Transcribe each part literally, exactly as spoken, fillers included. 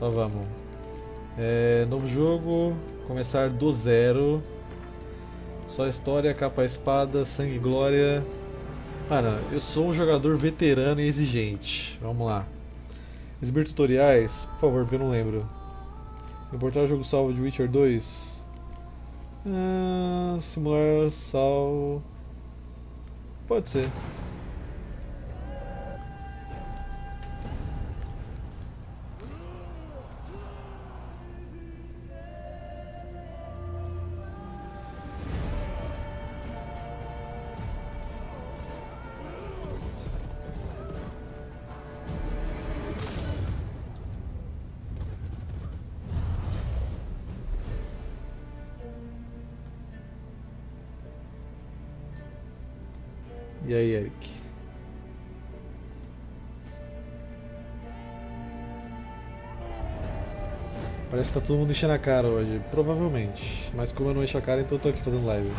Só vamos. É, novo jogo, começar do zero. Só história, capa, espada, sangue e glória. Mano, eu sou um jogador veterano e exigente. Vamos lá. Exibir tutoriais? Por favor, porque eu não lembro. Importar o jogo salvo de Witcher dois? Ah, simular salvo... Pode ser. E aí, Eric? Parece que tá todo mundo enchendo a cara hoje, provavelmente. Mas como eu não encho a cara, então eu tô aqui fazendo live.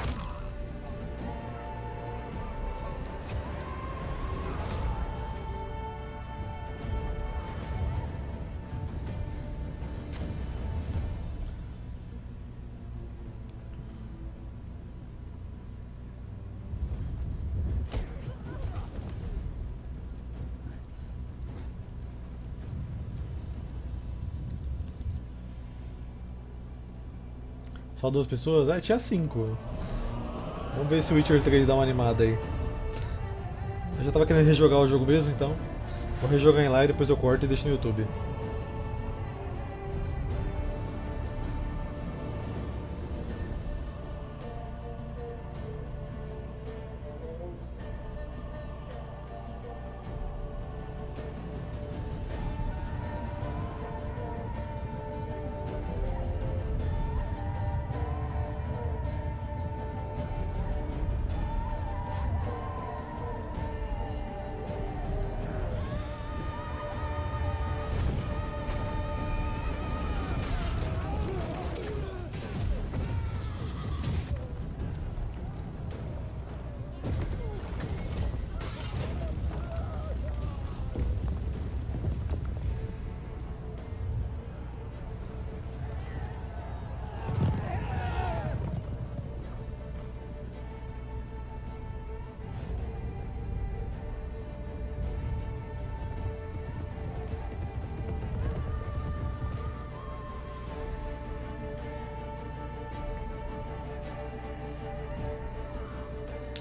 Só duas pessoas? Ah, tinha cinco. Vamos ver se o Witcher três dá uma animada aí. Eu já tava querendo rejogar o jogo mesmo, então vou rejogar em lá e depois eu corto e deixo no YouTube.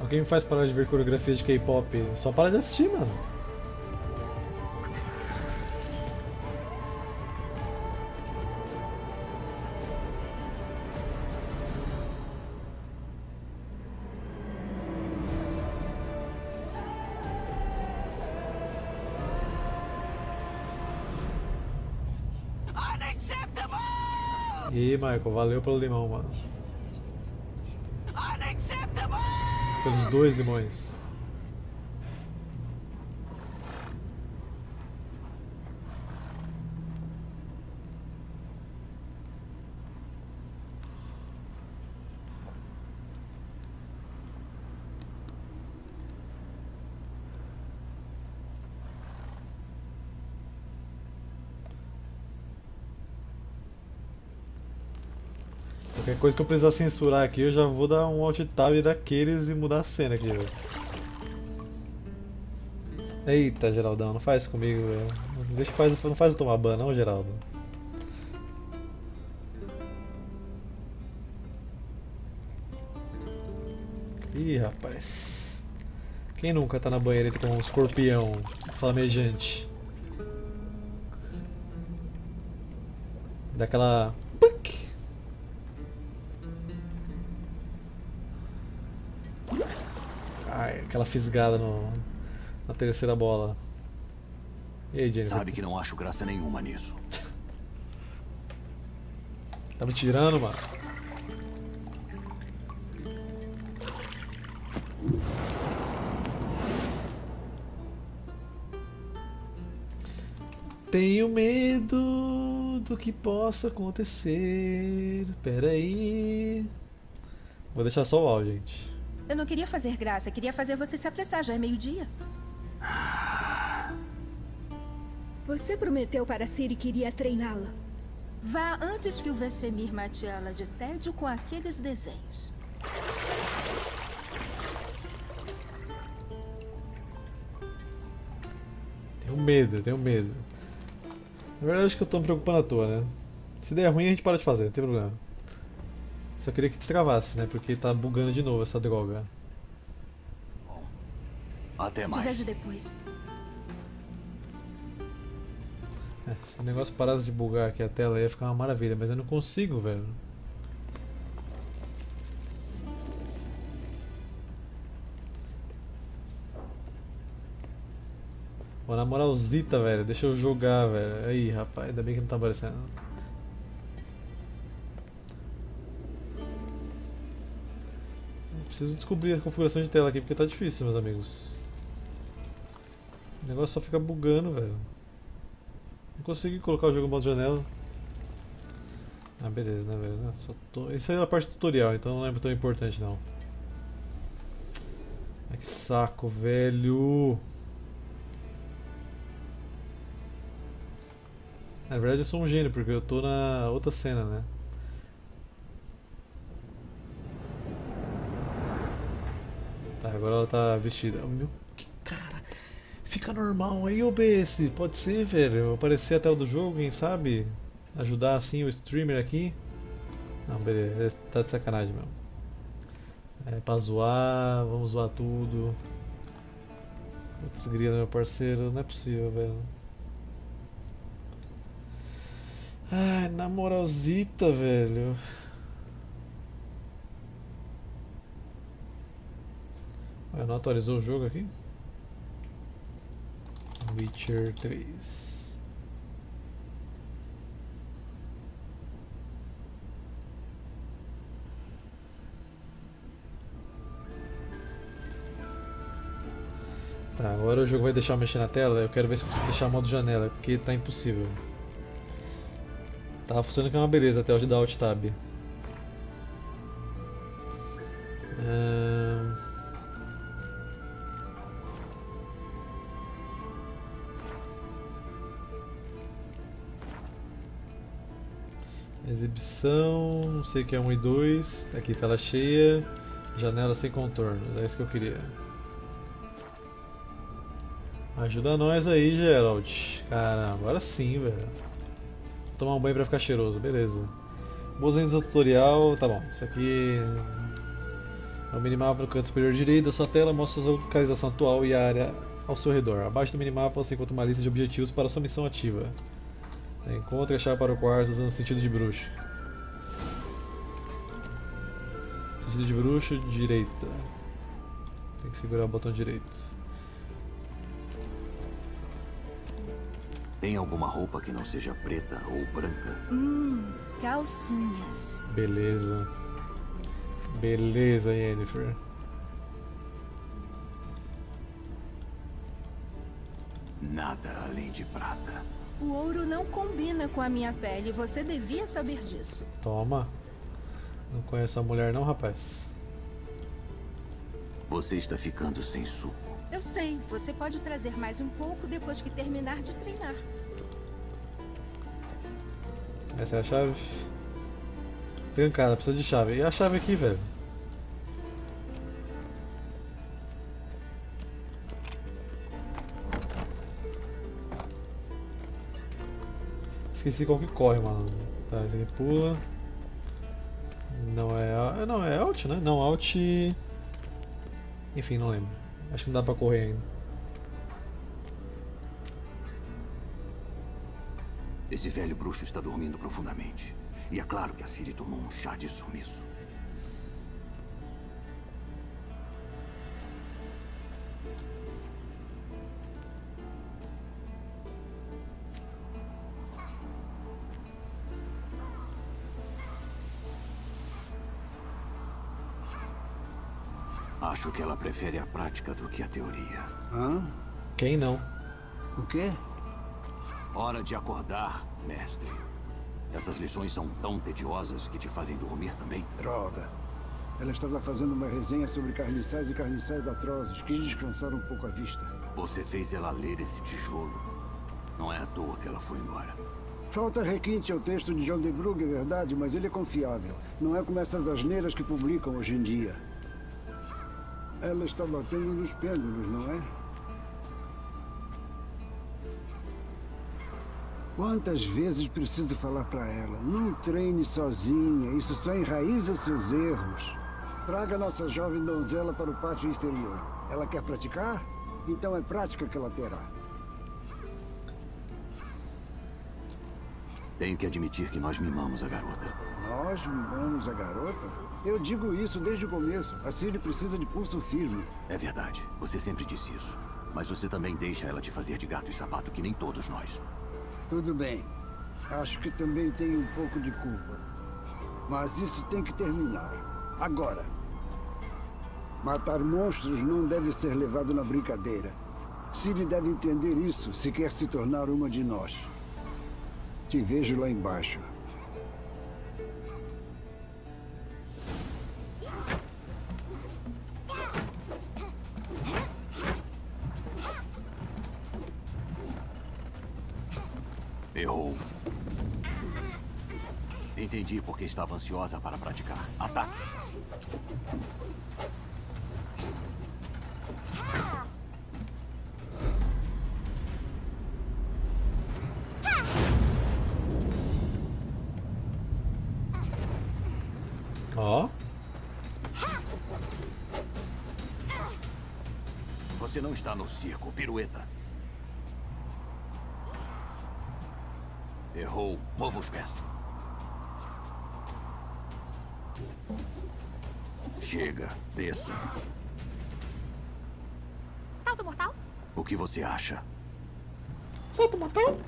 Alguém me faz parar de ver coreografia de K-pop? Só para de assistir, mano. E aí, Michael, valeu pelo limão, mano. Pelos dois limões. Coisa que eu precisar censurar aqui, eu já vou dar um alt tab daqueles e mudar a cena aqui, velho. Eita, Geraldão, não faz comigo, velho. Deixa, faz, não faz eu tomar ban, não, Geraldo. Ih, rapaz. Quem nunca tá na banheira com um escorpião flamejante? Daquela... Aquela fisgada no, na terceira bola. E aí, Jennifer? Sabe que não acho graça nenhuma nisso. Tá me tirando, mano. Tenho medo do que possa acontecer. Pera aí. Vou deixar só o áudio, gente. Eu não queria fazer graça, queria fazer você se apressar, já é meio-dia. Você prometeu para Ciri que iria treiná-la. Vá antes que o Vesemir mate ela de tédio com aqueles desenhos. Tenho medo, tenho medo. Na verdade acho que eu tô me preocupando à toa, né? Se der ruim a gente para de fazer, não tem problema. Só queria que destravasse, né? Porque tá bugando de novo essa droga. Bom, até mais. Te vejo depois. É, se o negócio parasse de bugar aqui a tela ia ficar uma maravilha, mas eu não consigo, velho. Pô, na moralzita, velho, deixa eu jogar, velho. Aí, rapaz, ainda bem que não tá aparecendo. Preciso descobrir a configuração de tela aqui, porque tá difícil, meus amigos. O negócio só fica bugando, velho. Não consegui colocar o jogo em modo janela. Ah, beleza, né, velho? Só tô... Isso aí é a parte tutorial, então não é tão importante, não. Ai, que saco, velho! Na verdade eu sou um gênio, porque eu tô na outra cena, né? Agora ela tá vestida. Meu, que cara. Fica normal aí, O B S. Pode ser, velho. Aparecer a tela do jogo, quem sabe? Ajudar assim o streamer aqui. Não, beleza. Tá de sacanagem mesmo. É pra zoar. Vamos zoar tudo. Putz, grila, meu parceiro. Não é possível, velho. Ai, na moralzita, velho. Não atualizou o jogo aqui? Witcher três. Tá, agora o jogo vai deixar eu mexer na tela. Eu quero ver se eu consigo deixar modo janela, porque tá impossível. Tava funcionando que é uma beleza até hoje da Alt Tab. Hum... Exibição, não sei o que é um e dois, aqui tela cheia, janela sem contorno, é isso que eu queria. Ajuda nós aí, Geralt. Caramba, agora sim, velho. Vou tomar um banho pra ficar cheiroso, beleza. Boas-vindas ao tutorial, tá bom, isso aqui é o minimapa no canto superior direito da sua tela, mostra a sua localização atual e a área ao seu redor. Abaixo do minimapa você encontra uma lista de objetivos para a sua missão ativa. Encontre a chave para o quarto usando o sentido de bruxo. Sentido de bruxo, direita. Tem que segurar o botão direito. Tem alguma roupa que não seja preta ou branca? Hum, calcinhas. Beleza. Beleza, Yennefer. Nada além de prata. O ouro não combina com a minha pele, você devia saber disso. Toma. Não conheço a mulher não, rapaz. Você está ficando sem suco. Eu sei, você pode trazer mais um pouco depois que terminar de treinar. Essa é a chave. Trancada, precisa de chave. E a chave aqui, velho? Esqueci qual que corre, mano. Tá, esse aqui pula. Não é. Não, é Alt, né? Não, Alt. Enfim, não lembro. Acho que não dá pra correr ainda. Esse velho bruxo está dormindo profundamente. E é claro que a Ciri tomou um chá de sumiço. Acho que ela prefere a prática do que a teoria. Hã? Quem não? O quê? Hora de acordar, mestre. Essas lições são tão tediosas que te fazem dormir também? Droga. Ela estava fazendo uma resenha sobre carniçais e carniçais atrozes. Quis descansar um pouco a vista. Você fez ela ler esse tijolo. Não é à toa que ela foi embora. Falta requinte ao texto de Jean de Brugge, é verdade, mas ele é confiável. Não é como essas asneiras que publicam hoje em dia. Ela está batendo nos pêndulos, não é? Quantas vezes preciso falar para ela? Não treine sozinha, isso só enraiza seus erros. Traga nossa jovem donzela para o pátio inferior. Ela quer praticar? Então é prática que ela terá. Tenho que admitir que nós mimamos a garota. Nós mimamos a garota? Eu digo isso desde o começo. A Ciri precisa de pulso firme. É verdade, você sempre disse isso. Mas você também deixa ela te fazer de gato e sapato que nem todos nós. Tudo bem. Acho que também tenho um pouco de culpa. Mas isso tem que terminar. Agora. Matar monstros não deve ser levado na brincadeira. Ciri deve entender isso se quer se tornar uma de nós. Te vejo lá embaixo. Errou. Entendi porque estava ansiosa para praticar. Ataque! Ó. Oh. Você não está no circo, pirueta. Errou. Mova os pés. Chega. Desça. Salto mortal? O que você acha? Salto mortal?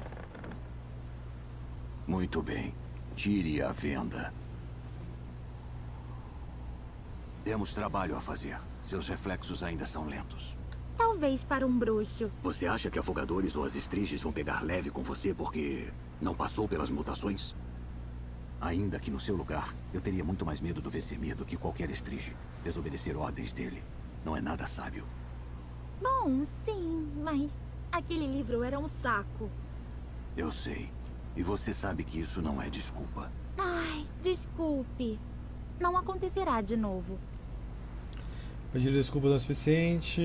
Muito bem. Tire a venda. Temos trabalho a fazer. Seus reflexos ainda são lentos. Talvez para um bruxo. Você acha que afogadores ou as estriges vão pegar leve com você porque não passou pelas mutações? Ainda que no seu lugar, eu teria muito mais medo do Vesemir do que qualquer estrige. Desobedecer ordens dele não é nada sábio. Bom, sim, mas aquele livro era um saco. Eu sei. E você sabe que isso não é desculpa. Ai, desculpe. Não acontecerá de novo. Pedir desculpa não é suficiente.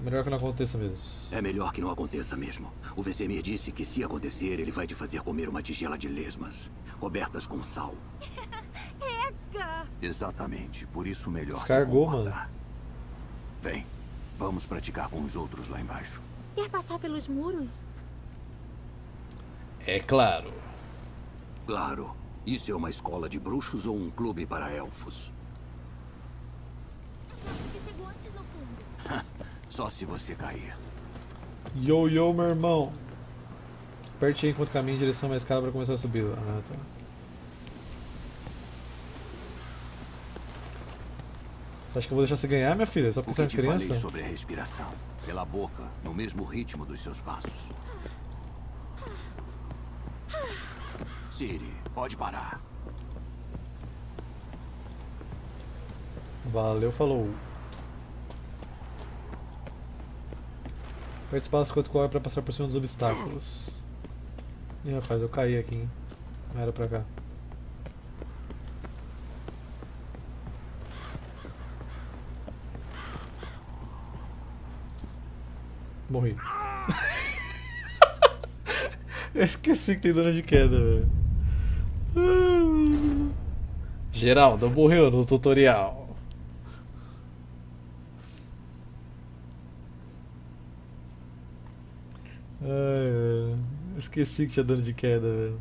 Melhor que não aconteça mesmo. É melhor que não aconteça mesmo. O Vesemir disse que se acontecer, ele vai te fazer comer uma tigela de lesmas, cobertas com sal. Eca! Exatamente, por isso melhor Descargou, se comportar. Mano. Vem, vamos praticar com os outros lá embaixo. Quer passar pelos muros? É claro. Claro. Isso é uma escola de bruxos ou um clube para elfos? Só se você cair. Yo, yo, meu irmão. Aperte aí enquanto caminho em direção à escada para começar a subir lá. Ah, tá. Acho que eu vou deixar você ganhar, minha filha, só porque você é criança. O que te falei sobre a respiração. Pela boca, no mesmo ritmo dos seus passos. Ciri, pode parar. Valeu, falou. Aperte espaço quanto corre para passar por cima dos obstáculos. Ih, rapaz, eu caí aqui, hein? Não era pra cá. Morri. Eu esqueci que tem zona de queda, velho. Geraldo morreu no tutorial. Ai, eu esqueci que tinha dano de queda, velho.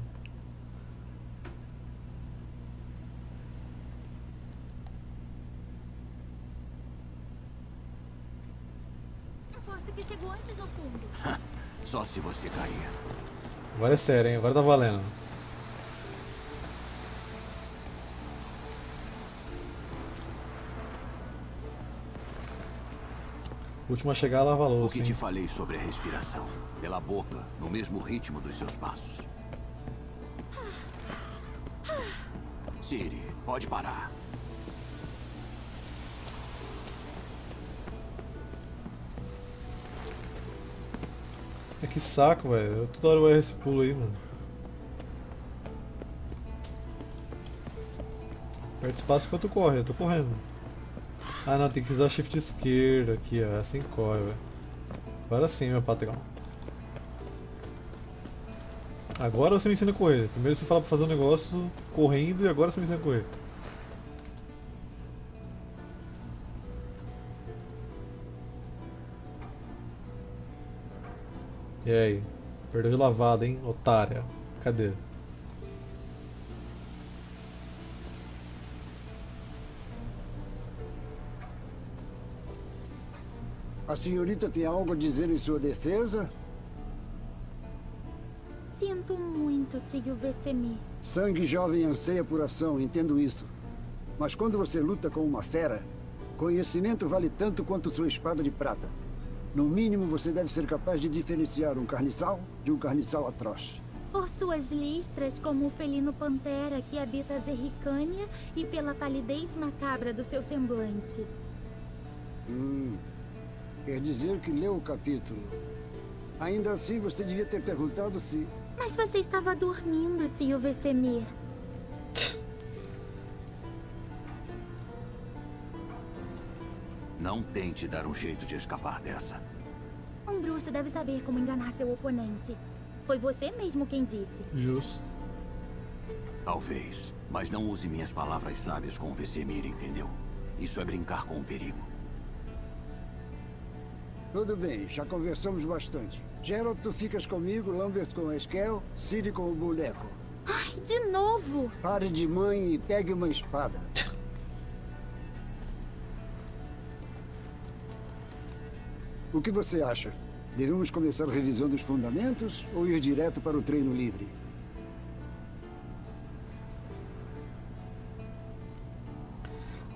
Aposto que chegou antes do fundo. Só se você cair. Agora é sério, hein? Agora tá valendo. Última chegada, lava a louça. O que te falei sobre a respiração? Pela boca, no mesmo ritmo dos seus passos. Ciri, pode parar. É que saco, velho. Eu toda hora eu erro esse pulo aí, mano. Aperta espaço enquanto corre, eu tô correndo. Ah não, tem que usar shift esquerdo aqui, ó. Assim corre, velho. Agora sim, meu patrão. Agora você me ensina a correr. Primeiro você fala pra fazer um negócio correndo e agora você me ensina a correr. E aí? Perdeu de lavada, hein, otária. Cadê? A senhorita tem algo a dizer em sua defesa? Sinto muito, tio Vesemir. Sangue jovem anseia por ação, entendo isso. Mas quando você luta com uma fera, conhecimento vale tanto quanto sua espada de prata. No mínimo, você deve ser capaz de diferenciar um carniçal de um carniçal atroz. Por suas listras, como o felino pantera que habita a Zerricânia, e pela palidez macabra do seu semblante. Hum, quer dizer que leu o capítulo. Ainda assim, você devia ter perguntado se... Mas você estava dormindo, tio Vesemir. Não tente dar um jeito de escapar dessa. Um bruxo deve saber como enganar seu oponente. Foi você mesmo quem disse. Justo. Talvez, mas não use minhas palavras sábias com o Vesemir, entendeu? Isso é brincar com o perigo. Tudo bem, já conversamos bastante. Geralt, tu ficas comigo, Lambert com a Esquel, Ciri com o boneco. Ai, de novo! Pare de mãe e pegue uma espada. O que você acha? Devemos começar a revisão dos fundamentos ou ir direto para o treino livre?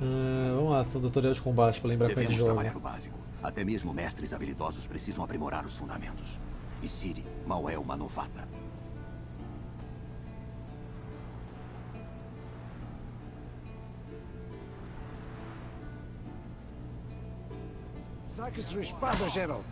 Hum, vamos lá, tem um tutorial de combate para lembrar como é que joga. Devemos trabalhar o básico. Até mesmo mestres habilidosos precisam aprimorar os fundamentos. E Ciri mal é uma novata. Saque sua espada, Geralt!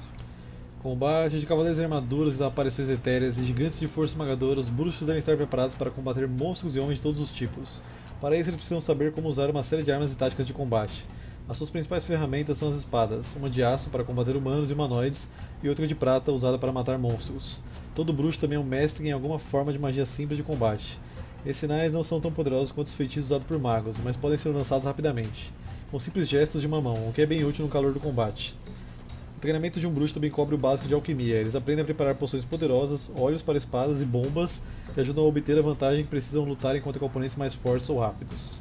Combate de cavaleiros e armaduras, aparições etéreas e gigantes de força esmagadora, os bruxos devem estar preparados para combater monstros e homens de todos os tipos. Para isso, eles precisam saber como usar uma série de armas e táticas de combate. As suas principais ferramentas são as espadas, uma de aço para combater humanos e humanoides, e outra de prata usada para matar monstros. Todo bruxo também é um mestre em alguma forma de magia simples de combate. Esses sinais não são tão poderosos quanto os feitiços usados por magos, mas podem ser lançados rapidamente, com simples gestos de uma mão, o que é bem útil no calor do combate. O treinamento de um bruxo também cobre o básico de alquimia. Eles aprendem a preparar poções poderosas, óleos para espadas e bombas, que ajudam a obter a vantagem que precisam lutarem contra oponentes mais fortes ou rápidos.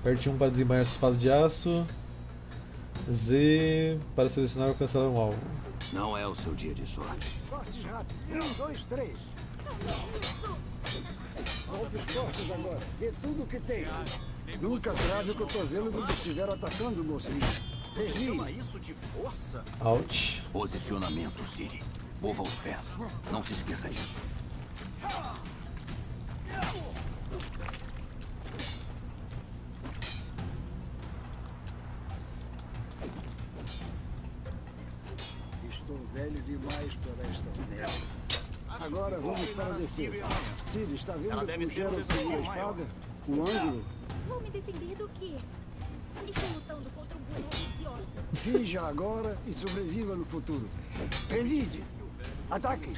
Aperte um para desembainhar sua espada de aço, Z para selecionar ou cancelar um alvo. Não é o seu dia de sorte. Cortes rápidos, um, dois, três. Golpes fortes agora, dê tudo o que tem. Nunca trave o cotovelo quando estiver atacando o mocinho. Chama isso de força? Out. Posicionamento, Ciri. Mova os pés. Não se esqueça disso. Estou velho demais para esta merda. Agora vamos para a defesa. Ciri, está vendo Ela deve ser o seguro espada? O ângulo? Vou me defender do quê? Estou lutando contra um burro idiota. Vija agora e sobreviva no futuro. Revide! Ataque!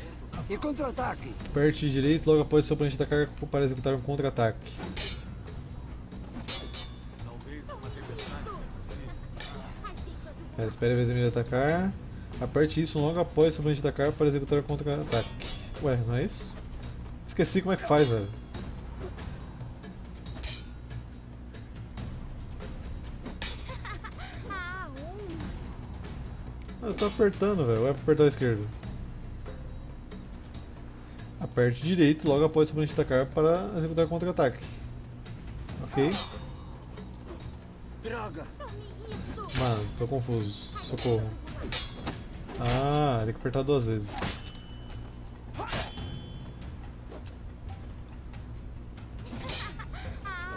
E contra-ataque! Aperte direito logo após seu oponente atacar para executar um contra-ataque. É, espere a vez de atacar. Aperte Y logo após seu oponente atacar para executar um contra-ataque. Ué, não é isso? Esqueci como é que faz, velho. Eu tô apertando, velho. Vai apertar a esquerda. Aperte direito logo após o oponente atacar para executar contra-ataque. Ok. Droga! Mano, tô confuso. Socorro. Ah, tem que apertar duas vezes.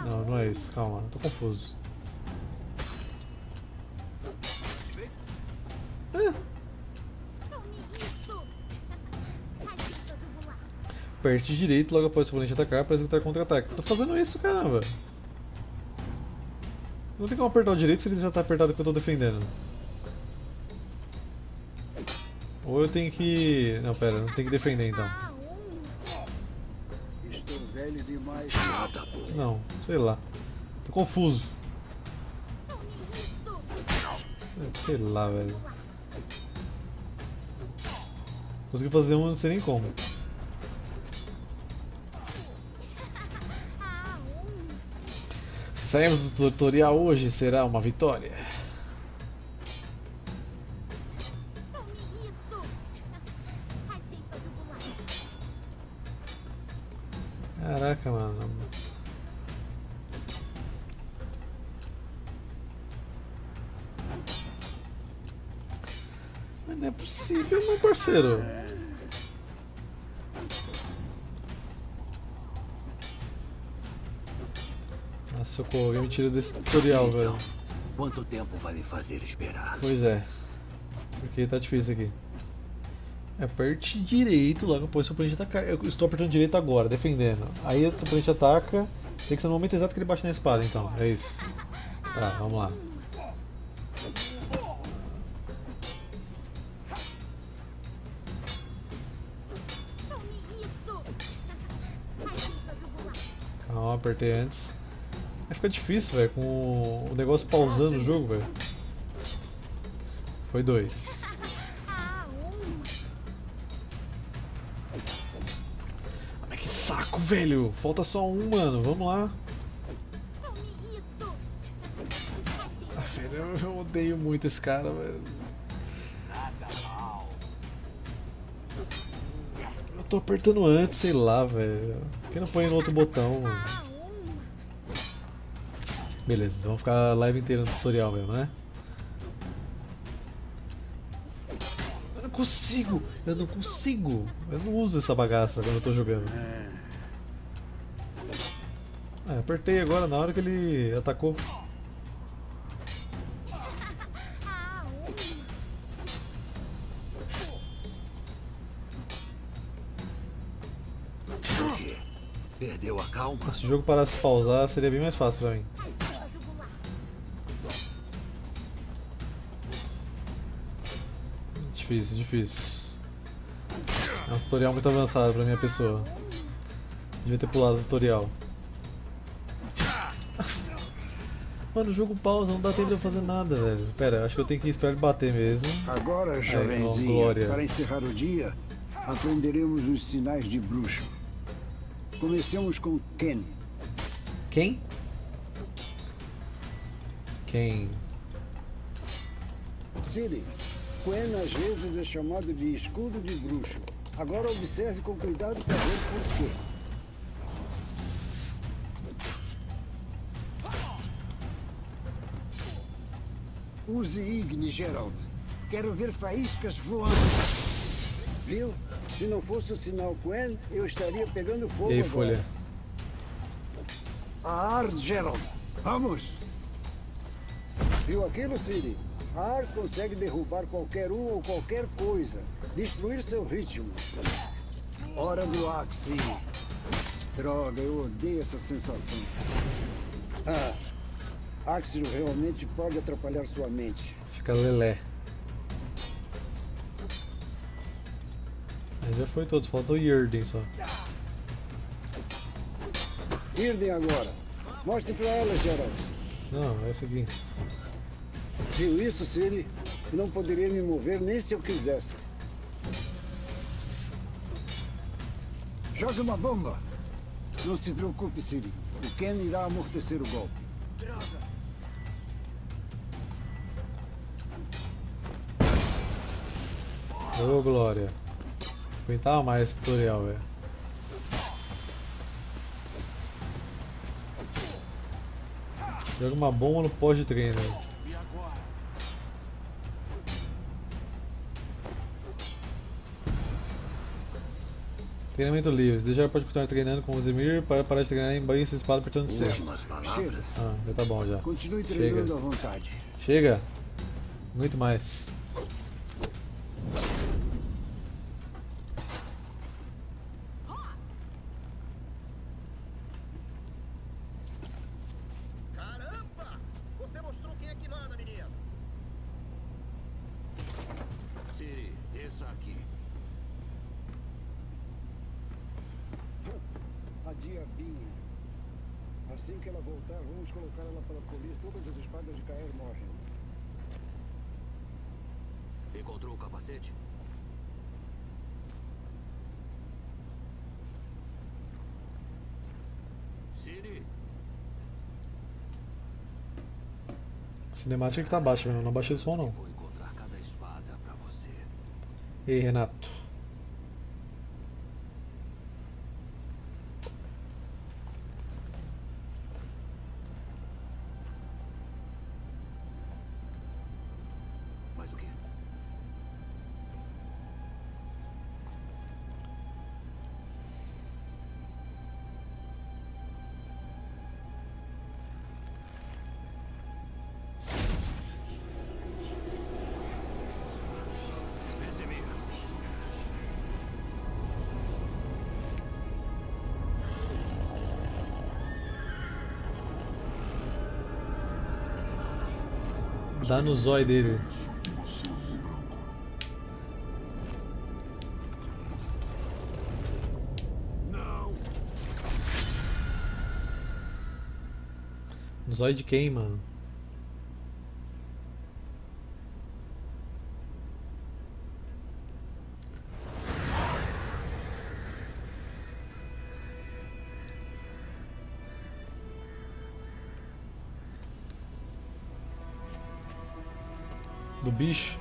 Não, não é isso, calma, tô confuso. É, Aperte direito logo após o oponente atacar para executar contra-ataque. Tô fazendo isso, caramba! Não tem como apertar o direito se ele já tá apertado que eu tô defendendo. Ou eu tenho que... Não, pera, não tem que defender então. Não, sei lá. Tô confuso. Sei lá, velho. Consegui fazer um, não sei nem como. Se sairmos do tutorial hoje, será uma vitória. Caraca, mano. Mas não é possível, meu parceiro. Nossa, socorro, alguém me tira desse tutorial, então, velho. Quanto tempo vai me fazer esperar? Pois é. Porque tá difícil aqui. Aperte direito logo após o oponente atacar. Eu estou apertando direito agora, defendendo. Aí o oponente ataca. Tem que ser no momento exato que ele bate na espada, então. É isso. Tá, vamos lá. Calma, apertei antes. Aí fica difícil, velho, com o negócio pausando o jogo, velho. Foi dois. Velho, falta só um, mano. Vamos lá. Ah, velho, eu odeio muito esse cara, velho. Eu tô apertando antes, sei lá, velho. Por que não põe no outro botão, mano? Beleza, vamos ficar a live inteira no tutorial mesmo, né? Eu não consigo! Eu não consigo! Eu não uso essa bagaça quando eu tô jogando. Ah, apertei agora na hora que ele atacou. Perdeu a calma. Se o jogo parasse de pausar, seria bem mais fácil pra mim. Difícil, difícil. É um tutorial muito avançado pra minha pessoa. Devia ter pulado o tutorial. Mano, o jogo pausa, não dá tempo de eu fazer nada, velho. Pera, acho que eu tenho que esperar ele bater mesmo. Agora, jovenzinha, para encerrar o dia, aprenderemos os sinais de bruxo. Comecemos com Quen. Quem? Quem? Ciri, Quen às vezes é chamado de escudo de bruxo. Agora observe com cuidado para ver por quê. Use Igni, Geralt. Quero ver faíscas voando. Viu? Se não fosse o sinal Quen, eu estaria pegando fogo. E aí, Folha? A Ard, Geralt. Vamos! Viu aquilo, Ciri? A Ard consegue derrubar qualquer um ou qualquer coisa. Destruir seu ritmo. Hora do Axid. Droga, eu odeio essa sensação. Ah... Axid realmente pode atrapalhar sua mente. Fica lelé. Aí já foi todos, faltou o Yrden só. Yrden agora. Mostre pra ela, Geralt. Não, é o seguinte. Viu isso, Ciri? Eu não poderia me mover nem se eu quisesse. Jogue uma bomba. Não se preocupe, Ciri. O Quen irá amortecer o golpe. Droga. Ô, glória. Aguentava mais esse tutorial, velho. Joga uma bomba no pós de treino. Treinamento livre. Você já pode continuar treinando com o Vesemir para parar de treinar em banho e espada apertando certo. Ah, já tá bom já. Continue treinando à vontade. Chega. Muito mais. diabinha. Assim que ela voltar, vamos colocar ela para comer todas as espadas de Caer morrem. Encontrou o capacete? Ciri! A cinemática que tá baixa mesmo, não baixei o som não. Vou encontrar cada espada pra você. Ei, Renato. Dá no zóio dele. Não. No zóio de quem, mano? Bicho,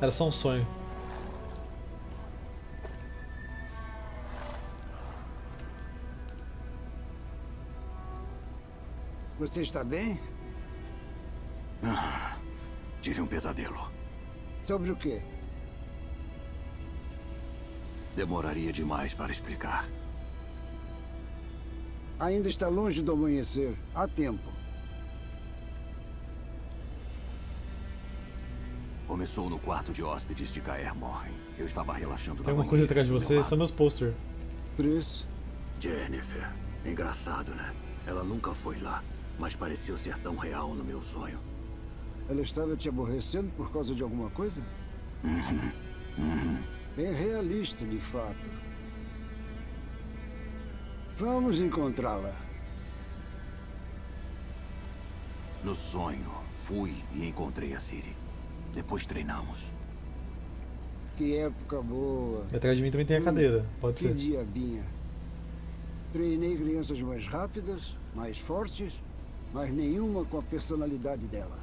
era só um sonho. Você está bem? Ah, tive um pesadelo. Sobre o quê? Demoraria demais para explicar. Ainda está longe do amanhecer. Há tempo. Começou no quarto de hóspedes de Caer Morhen. Eu estava relaxando. Tem alguma coisa atrás de você? São meus posters. Três. Yennefer. Engraçado, né? Ela nunca foi lá, mas pareceu ser tão real no meu sonho. Ela estava te aborrecendo por causa de alguma coisa? Uhum. Uhum. Bem realista, de fato. Vamos encontrá-la. No sonho, fui e encontrei a Ciri. Depois treinamos. Que época boa. E atrás de mim também tem a cadeira, pode ser. Que diabinha. Treinei crianças mais rápidas, mais fortes, mas nenhuma com a personalidade dela.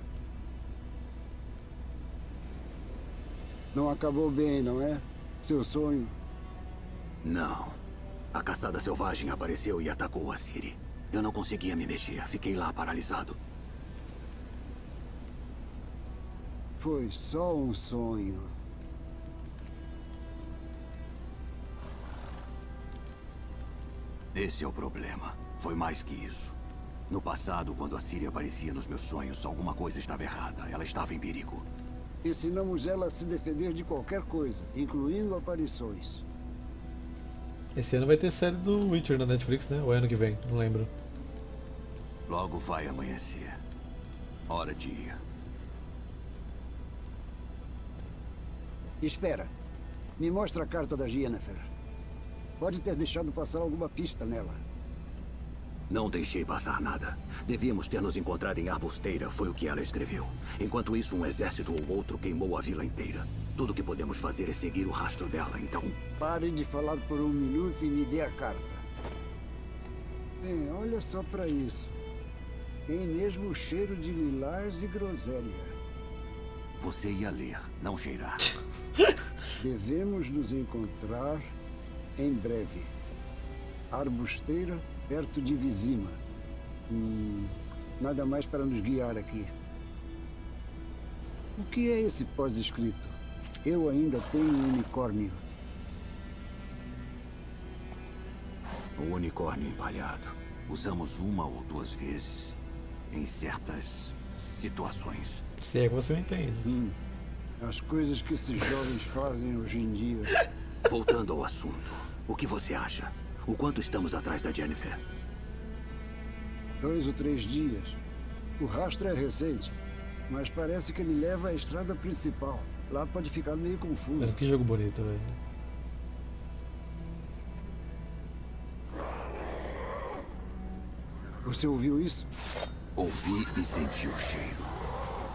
Não acabou bem, não é? Seu sonho? Não. A caçada selvagem apareceu e atacou a Ciri. Eu não conseguia me mexer, fiquei lá paralisado. Foi só um sonho. Esse é o problema. Foi mais que isso. No passado, quando a Ciri aparecia nos meus sonhos, alguma coisa estava errada. Ela estava em perigo. Ensinamos ela a se defender de qualquer coisa, incluindo aparições. Esse ano vai ter série do Witcher na Netflix, né? Ou é ano que vem? Não lembro. Logo vai amanhecer. Hora de ir. Espera. Me mostra a carta da Yennefer. Pode ter deixado passar alguma pista nela. Não deixei passar nada. Devíamos ter nos encontrado em Arbusteira, foi o que ela escreveu. Enquanto isso, um exército ou outro queimou a vila inteira. Tudo que podemos fazer é seguir o rastro dela, então... Pare de falar por um minuto e me dê a carta. Bem, olha só pra isso. Tem mesmo o cheiro de lilás e groselha. Você ia ler, não cheirar. Devemos nos encontrar em breve. Arbusteira, perto de Vizima. Hum, nada mais para nos guiar aqui. O que é esse pós-escrito? Eu ainda tenho um unicórnio. Um unicórnio empalhado. Usamos uma ou duas vezes em certas situações. Se é que você não entende. Hum, as coisas que esses jovens fazem hoje em dia. Voltando ao assunto, o que você acha? O quanto estamos atrás da Yennefer? Dois ou três dias. O rastro é recente, mas parece que ele leva à estrada principal. Lá pode ficar meio confuso. É, que jogo bonito, velho. Você ouviu isso? Ouvi e senti o cheiro.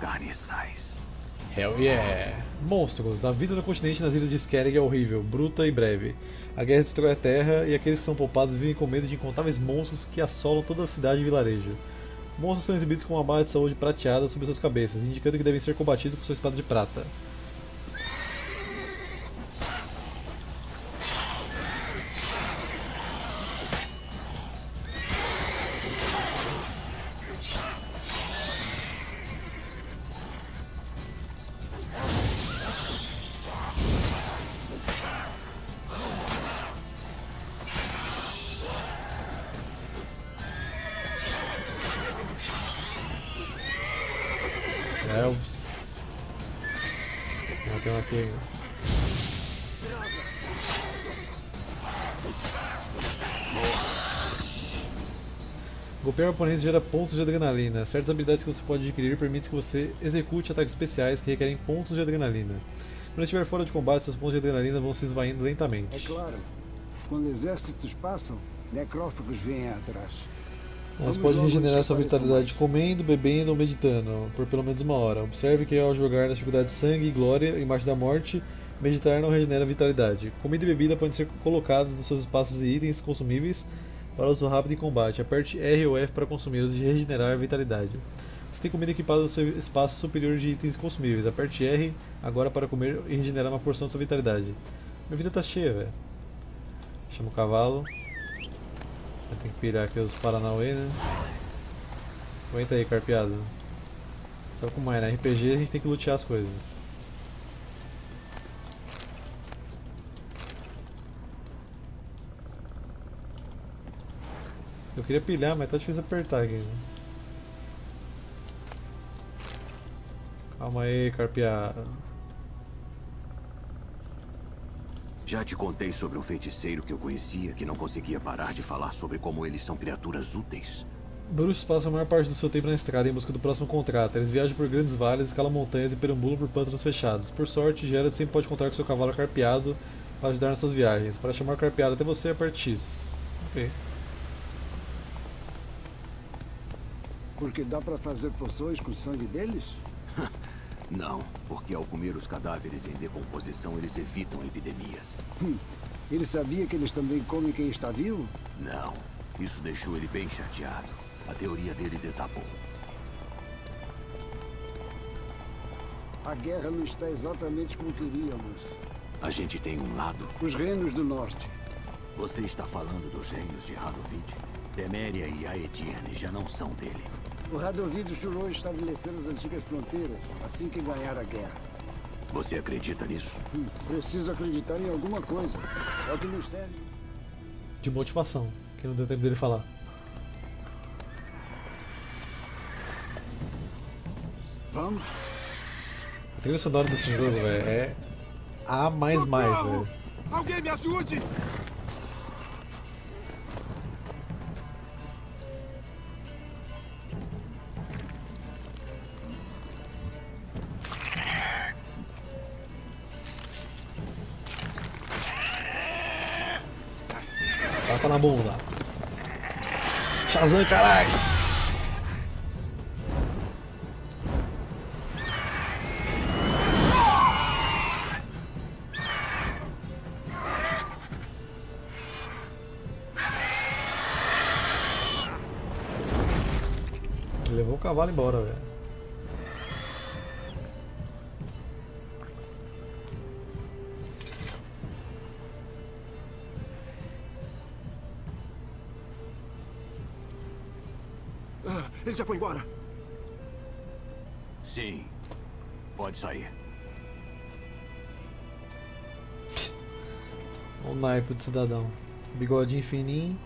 Carniçais. Hell yeah! Monstros. A vida no continente nas ilhas de Skellig é horrível, bruta e breve. A guerra destrói a terra e aqueles que são poupados vivem com medo de incontáveis monstros que assolam toda a cidade e vilarejo. Monstros são exibidos com uma barra de saúde prateada sobre suas cabeças, indicando que devem ser combatidos com sua espada de prata. Golpear oponentes gera pontos de adrenalina. Certas habilidades que você pode adquirir permitem que você execute ataques especiais que requerem pontos de adrenalina. Quando estiver fora de combate, seus pontos de adrenalina vão se esvaindo lentamente. É claro, quando exércitos passam, necrófagos vêm atrás. Você pode regenerar sua vitalidade comendo, bebendo ou meditando, por pelo menos uma hora. Observe que ao jogar nas dificuldades Sangue e Glória, embaixo da morte, meditar não regenera vitalidade. Comida e bebida podem ser colocadas nos seus espaços e itens consumíveis para uso rápido em combate. Aperte R ou F para consumi-los e regenerar vitalidade. Você tem comida equipada no seu espaço superior de itens consumíveis. Aperte R agora para comer e regenerar uma porção de sua vitalidade. Minha vida tá cheia, velho. Chama o cavalo. Tem que pirar aqui os Paranauê, né? Aguenta aí, carpeado. Sabe como é, né? R P G a gente tem que lutear as coisas. Eu queria pilhar, mas tá difícil apertar aqui. Né? Calma aí, carpeado. Já te contei sobre um feiticeiro que eu conhecia que não conseguia parar de falar sobre como eles são criaturas úteis. Bruxos passam a maior parte do seu tempo na estrada em busca do próximo contrato. Eles viajam por grandes vales, escalam montanhas e perambulam por pântanos fechados. Por sorte, Geralt sempre pode contar com seu cavalo carpeado para ajudar nas suas viagens. Para chamar o carpeado até você, aperte X. Ok. Porque dá para fazer poções com o sangue deles? Não, porque ao comer os cadáveres em decomposição, eles evitam epidemias. Hum. Ele sabia que eles também comem quem está vivo? Não. Isso deixou ele bem chateado. A teoria dele desabou. A guerra não está exatamente como queríamos. A gente tem um lado. Os reinos do norte. Você está falando dos reinos de Radovid? Temeria e Yrden já não são dele. O Radovid jurou estabelecer as antigas fronteiras assim que ganhar a guerra. Você acredita nisso? Hum, preciso acreditar em alguma coisa. É o que nos serve. De motivação, que não deu tempo dele falar. Vamos? A trilha sonora desse jogo, velho, é A mais mais, velho. Alguém me ajude! Na bunda. Shazam, caralho! Levou o cavalo embora, velho. Ele já foi embora. Sim. Pode sair. O naipe de cidadão. Bigodinho fininho.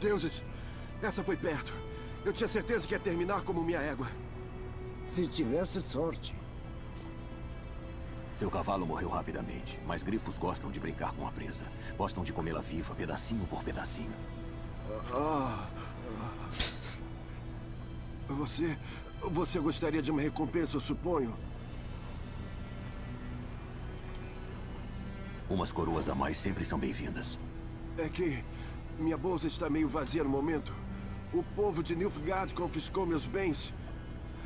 Deuses, essa foi perto. Eu tinha certeza que ia terminar como minha égua. Se tivesse sorte. Seu cavalo morreu rapidamente, mas grifos gostam de brincar com a presa. Gostam de comê-la viva, pedacinho por pedacinho. Ah... Você... Você gostaria de uma recompensa, eu suponho? Umas coroas a mais sempre são bem-vindas. É que... Minha bolsa está meio vazia no momento. O povo de Nilfgaard confiscou meus bens.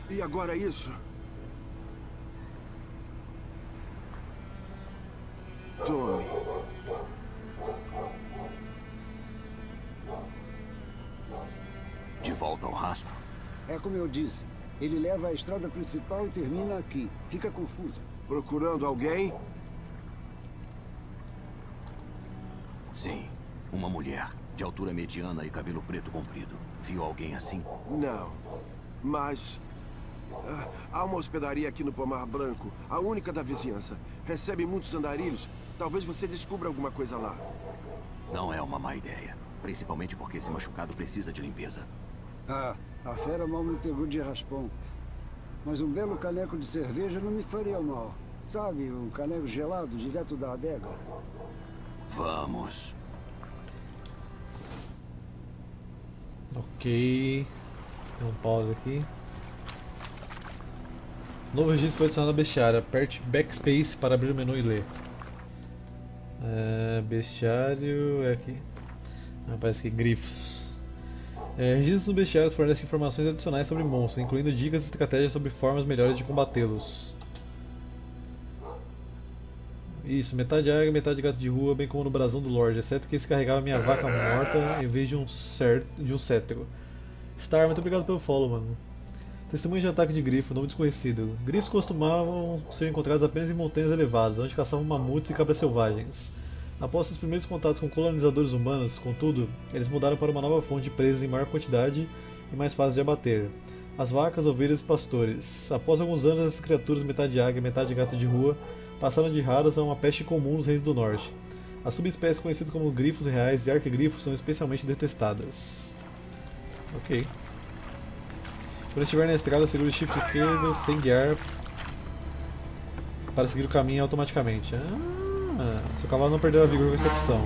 E agora isso? Tome. De volta ao rastro? É como eu disse. Ele leva a estrada principal e termina aqui. Fica confuso. Procurando alguém? Sim. Uma mulher, de altura mediana e cabelo preto comprido. Viu alguém assim? Não. Mas... ah, há uma hospedaria aqui no Pomar Branco. A única da vizinhança. Recebe muitos andarilhos. Talvez você descubra alguma coisa lá. Não é uma má ideia. Principalmente porque esse machucado precisa de limpeza. Ah, a fera mal me pegou de raspão. Mas um belo caneco de cerveja não me faria mal. Sabe, um caneco gelado direto da adega. Vamos. Ok. Tem um pause aqui. Novo registro foi adicionado à bestiária. Aperte Backspace para abrir o menu e ler. É, bestiário... é aqui. Ah, parece que grifos. É, registros no bestiário fornecem informações adicionais sobre monstros, incluindo dicas e estratégias sobre formas melhores de combatê-los. Isso, metade águia, metade gato de rua, bem como no brasão do Lorde, exceto que esse carregava minha vaca morta em vez de um, cer de um cetro. Star, muito obrigado pelo follow, mano. Testemunho de ataque de grifo, nome desconhecido. Grifos costumavam ser encontrados apenas em montanhas elevadas, onde caçavam mamutes e cabras selvagens. Após seus primeiros contatos com colonizadores humanos, contudo, eles mudaram para uma nova fonte de presas em maior quantidade e mais fácil de abater. As vacas, ovelhas e pastores. Após alguns anos, essas criaturas, metade águia, metade gato de rua, passaram de raros a uma peste comum nos reis do norte. As subespécies conhecidas como grifos reais e arquegrifos são especialmente detestadas. Ok. Quando estiver na estrada, segure o shift esquerdo sem guiar para seguir o caminho automaticamente. Ah, seu cavalo não perdeu a vigor com essa opção.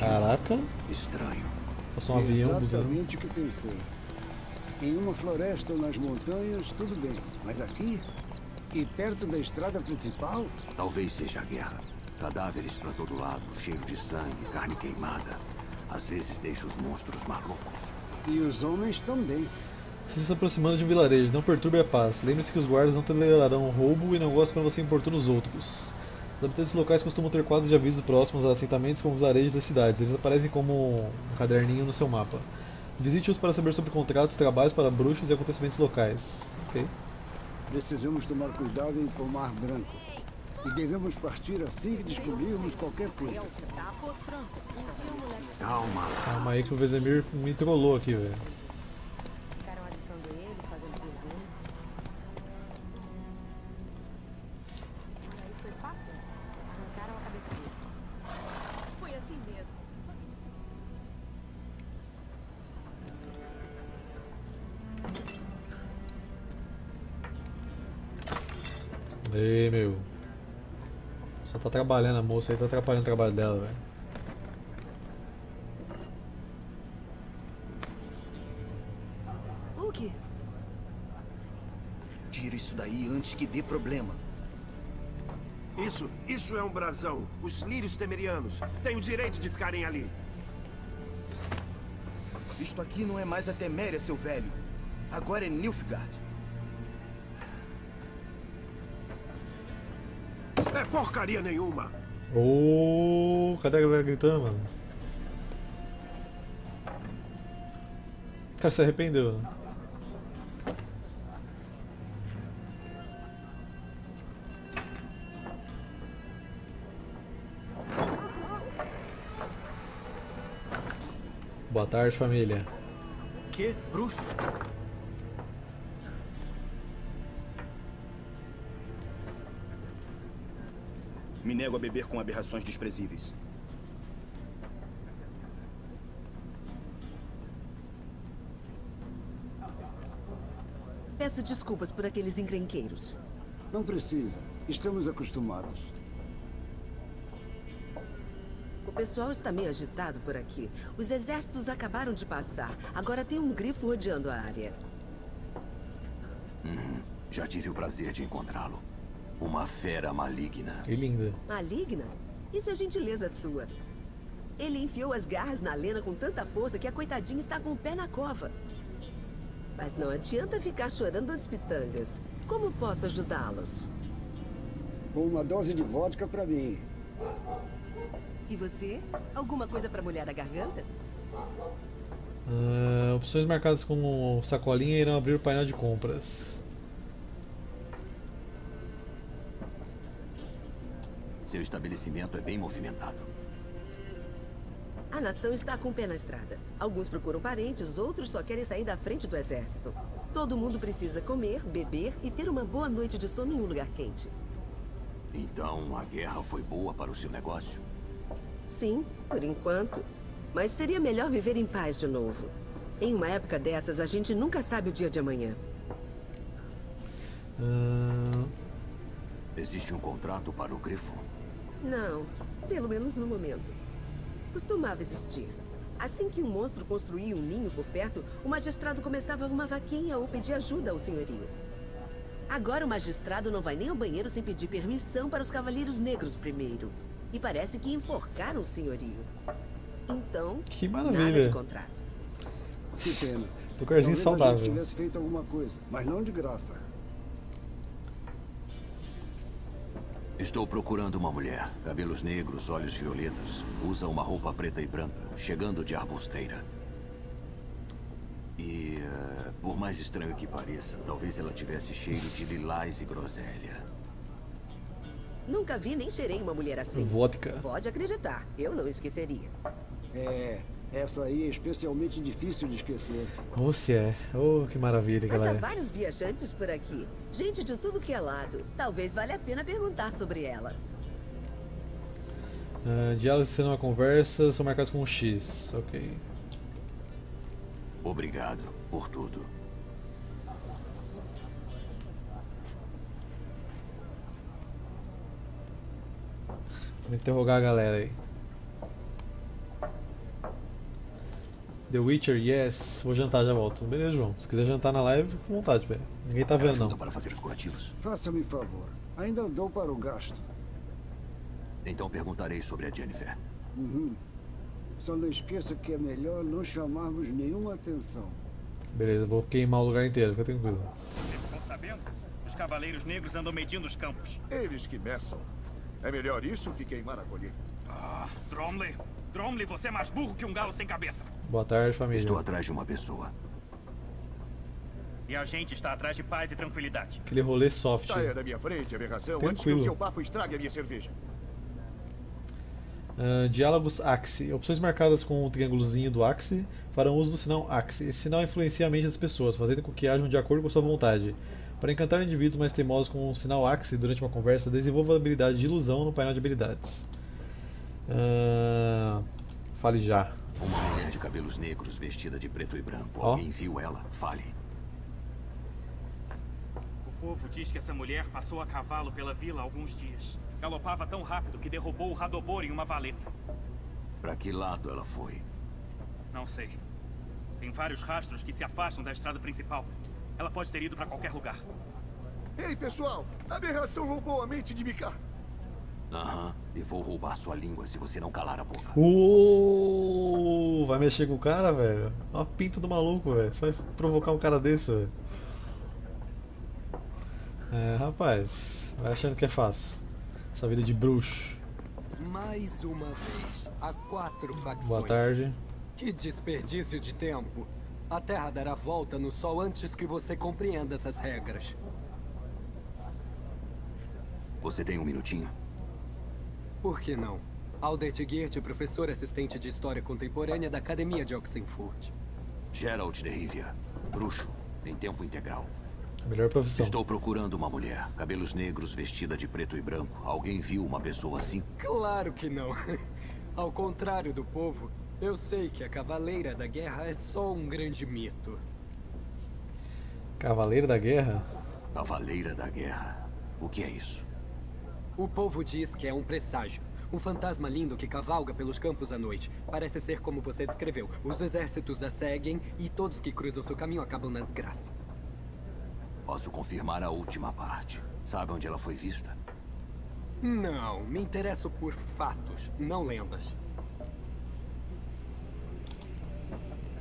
Caraca. Estranho. Passou um avião bizarro. Exatamente o que pensei. Em uma floresta ou nas montanhas, tudo bem. Mas aqui... e perto da estrada principal? Talvez seja a guerra. Cadáveres pra todo lado, cheio de sangue, carne queimada. Às vezes deixa os monstros malucos. E os homens também. Se se aproximando de um vilarejo, não perturbe a paz. Lembre-se que os guardas não tolerarão roubo e não gostam quando você importuna os outros. Os habitantes locais costumam ter quadros de avisos próximos a assentamentos como vilarejos das cidades. Eles aparecem como um caderninho no seu mapa. Visite-os para saber sobre contratos, trabalhos para bruxos e acontecimentos locais. Ok. Precisamos tomar cuidado em Pomar Branco. E devemos partir assim que descobrirmos qualquer coisa. Calma lá. Calma aí que o Vesemir me trollou aqui, velho. Ficaram alisando ele, fazendo perguntas. Aí foi papo. Arrancaram a cabeça dele. Foi assim mesmo. Ei, meu. Só tá trabalhando a moça aí, tá atrapalhando o trabalho dela, velho. O que? Tira isso daí antes que dê problema. Isso, isso é um brasão. Os lírios temerianos têm o direito de ficarem ali. Isto aqui não é mais a Temeria, seu velho. Agora é Nilfgaard. É porcaria nenhuma! Ô, oh, cadê a galera gritando, mano? O cara se arrependeu. Boa tarde, família. Que bruxo? Me nego a beber com aberrações desprezíveis. Peço desculpas por aqueles encrenqueiros. Não precisa. Estamos acostumados. O pessoal está meio agitado por aqui. Os exércitos acabaram de passar. Agora tem um grifo rodeando a área. Hum, já tive o prazer de encontrá-lo. Uma fera maligna. Que linda. Maligna? Isso é gentileza sua. Ele enfiou as garras na Lena com tanta força que a coitadinha está com o pé na cova. Mas não adianta ficar chorando as pitangas. Como posso ajudá-los? Uma dose de vodka pra mim. E você? Alguma coisa pra molhar a garganta? Ah, opções marcadas com sacolinha irão abrir o painel de compras. Seu estabelecimento é bem movimentado. A nação está com o pé na estrada. Alguns procuram parentes, outros só querem sair da frente do exército. Todo mundo precisa comer, beber e ter uma boa noite de sono em um lugar quente. Então a guerra foi boa para o seu negócio? Sim, por enquanto. Mas seria melhor viver em paz de novo. Em uma época dessas, a gente nunca sabe o dia de amanhã. Hum... Existe um contrato para o Grifo? Não, pelo menos no momento. Costumava existir. Assim que um monstro construía um ninho por perto, o magistrado começava uma vaquinha ou pedia ajuda ao senhorio. Agora o magistrado não vai nem ao banheiro sem pedir permissão para os cavaleiros negros primeiro. E parece que enforcaram o senhorio. Então, que maravilha. Nada de contrato. Que pena. Tô com a gente saudável. Talvez a gente tivesse feito alguma coisa, mas não de graça. Estou procurando uma mulher. Cabelos negros, olhos violetas. Usa uma roupa preta e branca, chegando de Arbusteira. E, uh, por mais estranho que pareça, talvez ela tivesse cheiro de lilás e groselha. Nunca vi nem cheirei uma mulher assim. Vodka. Pode acreditar, eu não esqueceria. É, essa aí é especialmente difícil de esquecer. Ou se é. Oh, que maravilha, galera. Mas há vários viajantes por aqui. Gente de tudo que é lado. Talvez valha a pena perguntar sobre ela. Uh, diálogos sendo uma conversa são marcados com um X. Ok. Obrigado por tudo. Vou interrogar a galera aí. The Witcher, yes. Vou jantar, já volto. Beleza, João. Se quiser jantar na live, com vontade, velho. Ninguém tá vendo, não. Para fazer os curativos. Faça-me favor. Ainda dou para o gasto. Então perguntarei sobre a Yennefer. Uhum. Só não esqueça que é melhor não chamarmos nenhuma atenção. Beleza, vou queimar o lugar inteiro. Fica tranquilo. Vocês estão sabendo? Os cavaleiros negros andam medindo os campos. Eles que meçam. É melhor isso que queimar a colheita. Ah, Dromley. Dromley, você é mais burro que um galo sem cabeça. Boa tarde, família. Estou atrás de uma pessoa. E a gente está atrás de paz e tranquilidade. Aquele rolê soft. Saia da minha frente, aberração, antes que o seu bafo estrague a minha cerveja. Uh, diálogos Axi. Opções marcadas com o triângulozinho do Axi farão uso do sinal Axi. Esse sinal influencia a mente das pessoas, fazendo com que ajam de acordo com sua vontade. Para encantar indivíduos mais teimosos com o sinal Axi durante uma conversa, desenvolva a habilidade de ilusão no painel de habilidades. Uh, fale já. Uma mulher de cabelos negros vestida de preto e branco. Oh. Alguém viu ela? Fale. O povo diz que essa mulher passou a cavalo pela vila há alguns dias. Galopava tão rápido que derrubou o Radovid em uma valeta. Pra que lado ela foi? Não sei. Tem vários rastros que se afastam da estrada principal. Ela pode ter ido pra qualquer lugar. Ei, pessoal! A aberração roubou a mente de Mika. Aham, e vou roubar sua língua se você não calar a boca. Uh, vai mexer com o cara, velho? Olha a pinta do maluco, velho. Você vai provocar um cara desse, velho. É, rapaz. Vai achando que é fácil. Essa vida de bruxo. Mais uma vez, há quatro facções. Boa tarde. Que desperdício de tempo. A Terra dará volta no Sol antes que você compreenda essas regras. Você tem um minutinho? Por que não? Aldert Geert, professor assistente de História Contemporânea da Academia de Oxenfurt. Geralt de Rivia, bruxo, em tempo integral. Melhor profissão. Estou procurando uma mulher, cabelos negros, vestida de preto e branco. Alguém viu uma pessoa assim? Claro que não. Ao contrário do povo, eu sei que a Cavaleira da Guerra é só um grande mito. Cavaleira da Guerra? Cavaleira da Guerra. O que é isso? O povo diz que é um presságio. Um fantasma lindo que cavalga pelos campos à noite. Parece ser como você descreveu. Os exércitos a seguem e todos que cruzam seu caminho acabam na desgraça. Posso confirmar a última parte. Sabe onde ela foi vista? Não, me interesso por fatos, não lendas.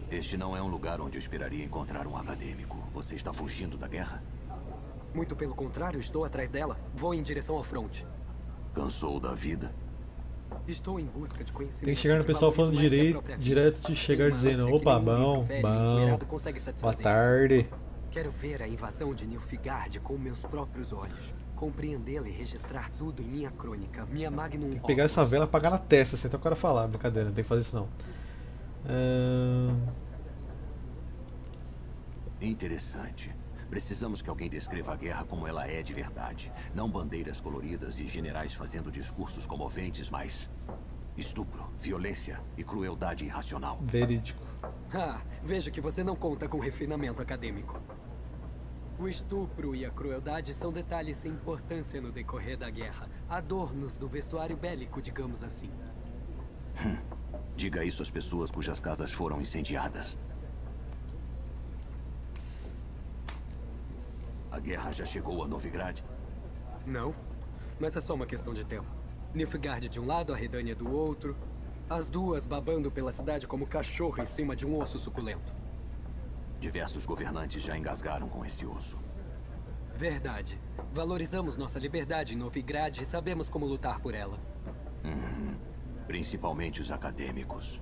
Este não é um lugar onde eu esperaria encontrar um acadêmico. Você está fugindo da guerra? Muito pelo contrário, estou atrás dela. Vou em direção ao fronte. Cansou da vida? Estou em busca de conhecimento. Tem que chegar no pessoal falando direito, direto de chegar dizendo: opa, bom, bom, boa tarde. Quero ver a invasão de Nilfgaard com meus próprios olhos. Compreendê-la e registrar tudo em minha crônica. Minha magnum. Tem que pegar essa vela e apagar na testa, assim, até o cara falar. Brincadeira, não tem que fazer isso não. Uh... Interessante. Precisamos que alguém descreva a guerra como ela é de verdade. Não bandeiras coloridas e generais fazendo discursos comoventes, mas... estupro, violência e crueldade irracional. Verídico. Ah, vejo que você não conta com refinamento acadêmico. O estupro e a crueldade são detalhes sem importância no decorrer da guerra. Adornos do vestuário bélico, digamos assim. Hum. Diga isso às pessoas cujas casas foram incendiadas. A guerra já chegou a Novigrad? Não, mas é só uma questão de tempo. Nilfgaard de um lado, a Redânia do outro. As duas babando pela cidade como cachorro em cima de um osso suculento. Diversos governantes já engasgaram com esse osso. Verdade. Valorizamos nossa liberdade em Novigrad e sabemos como lutar por ela. Uhum. Principalmente os acadêmicos.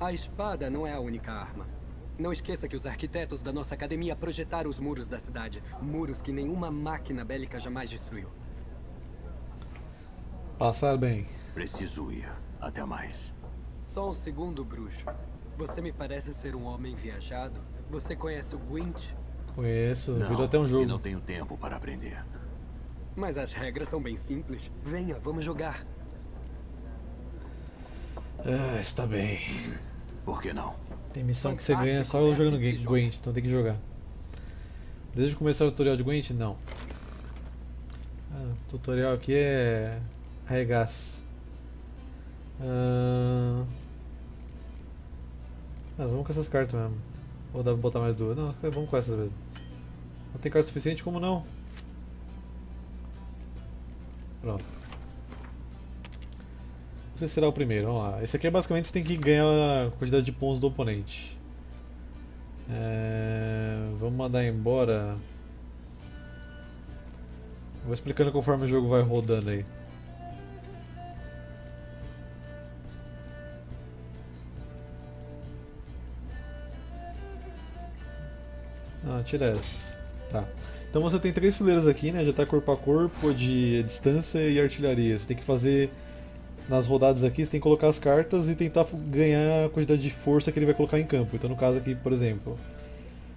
A espada não é a única arma. Não esqueça que os arquitetos da nossa academia projetaram os muros da cidade. Muros que nenhuma máquina bélica jamais destruiu. Passar bem. Preciso ir. Até mais. Só um segundo, bruxo. Você me parece ser um homem viajado. Você conhece o Gwent? Conheço. Não, virou até um jogo. Eu não tenho tempo para aprender. Mas as regras são bem simples. Venha, vamos jogar. Ah, está bem. Por que não? Tem missão que você ganha só jogando Gwent, então tem que jogar. Desde que começar o tutorial de Gwent, não. Ah, o tutorial aqui é arregaço. Ah, vamos com essas cartas mesmo. Ou dá pra botar mais duas? Não, vamos com essas mesmo. Não tem carta suficiente, como não? Pronto. Você será o primeiro, vamos lá. Esse aqui é basicamente você tem que ganhar a quantidade de pontos do oponente. É... Vamos mandar embora. Vou explicando conforme o jogo vai rodando aí. Ah, tira essa. Tá. Então você tem três fileiras aqui, né? Já tá corpo a corpo, de distância e artilharia. Você tem que fazer... Nas rodadas aqui você tem que colocar as cartas e tentar ganhar a quantidade de força que ele vai colocar em campo. Então no caso aqui, por exemplo,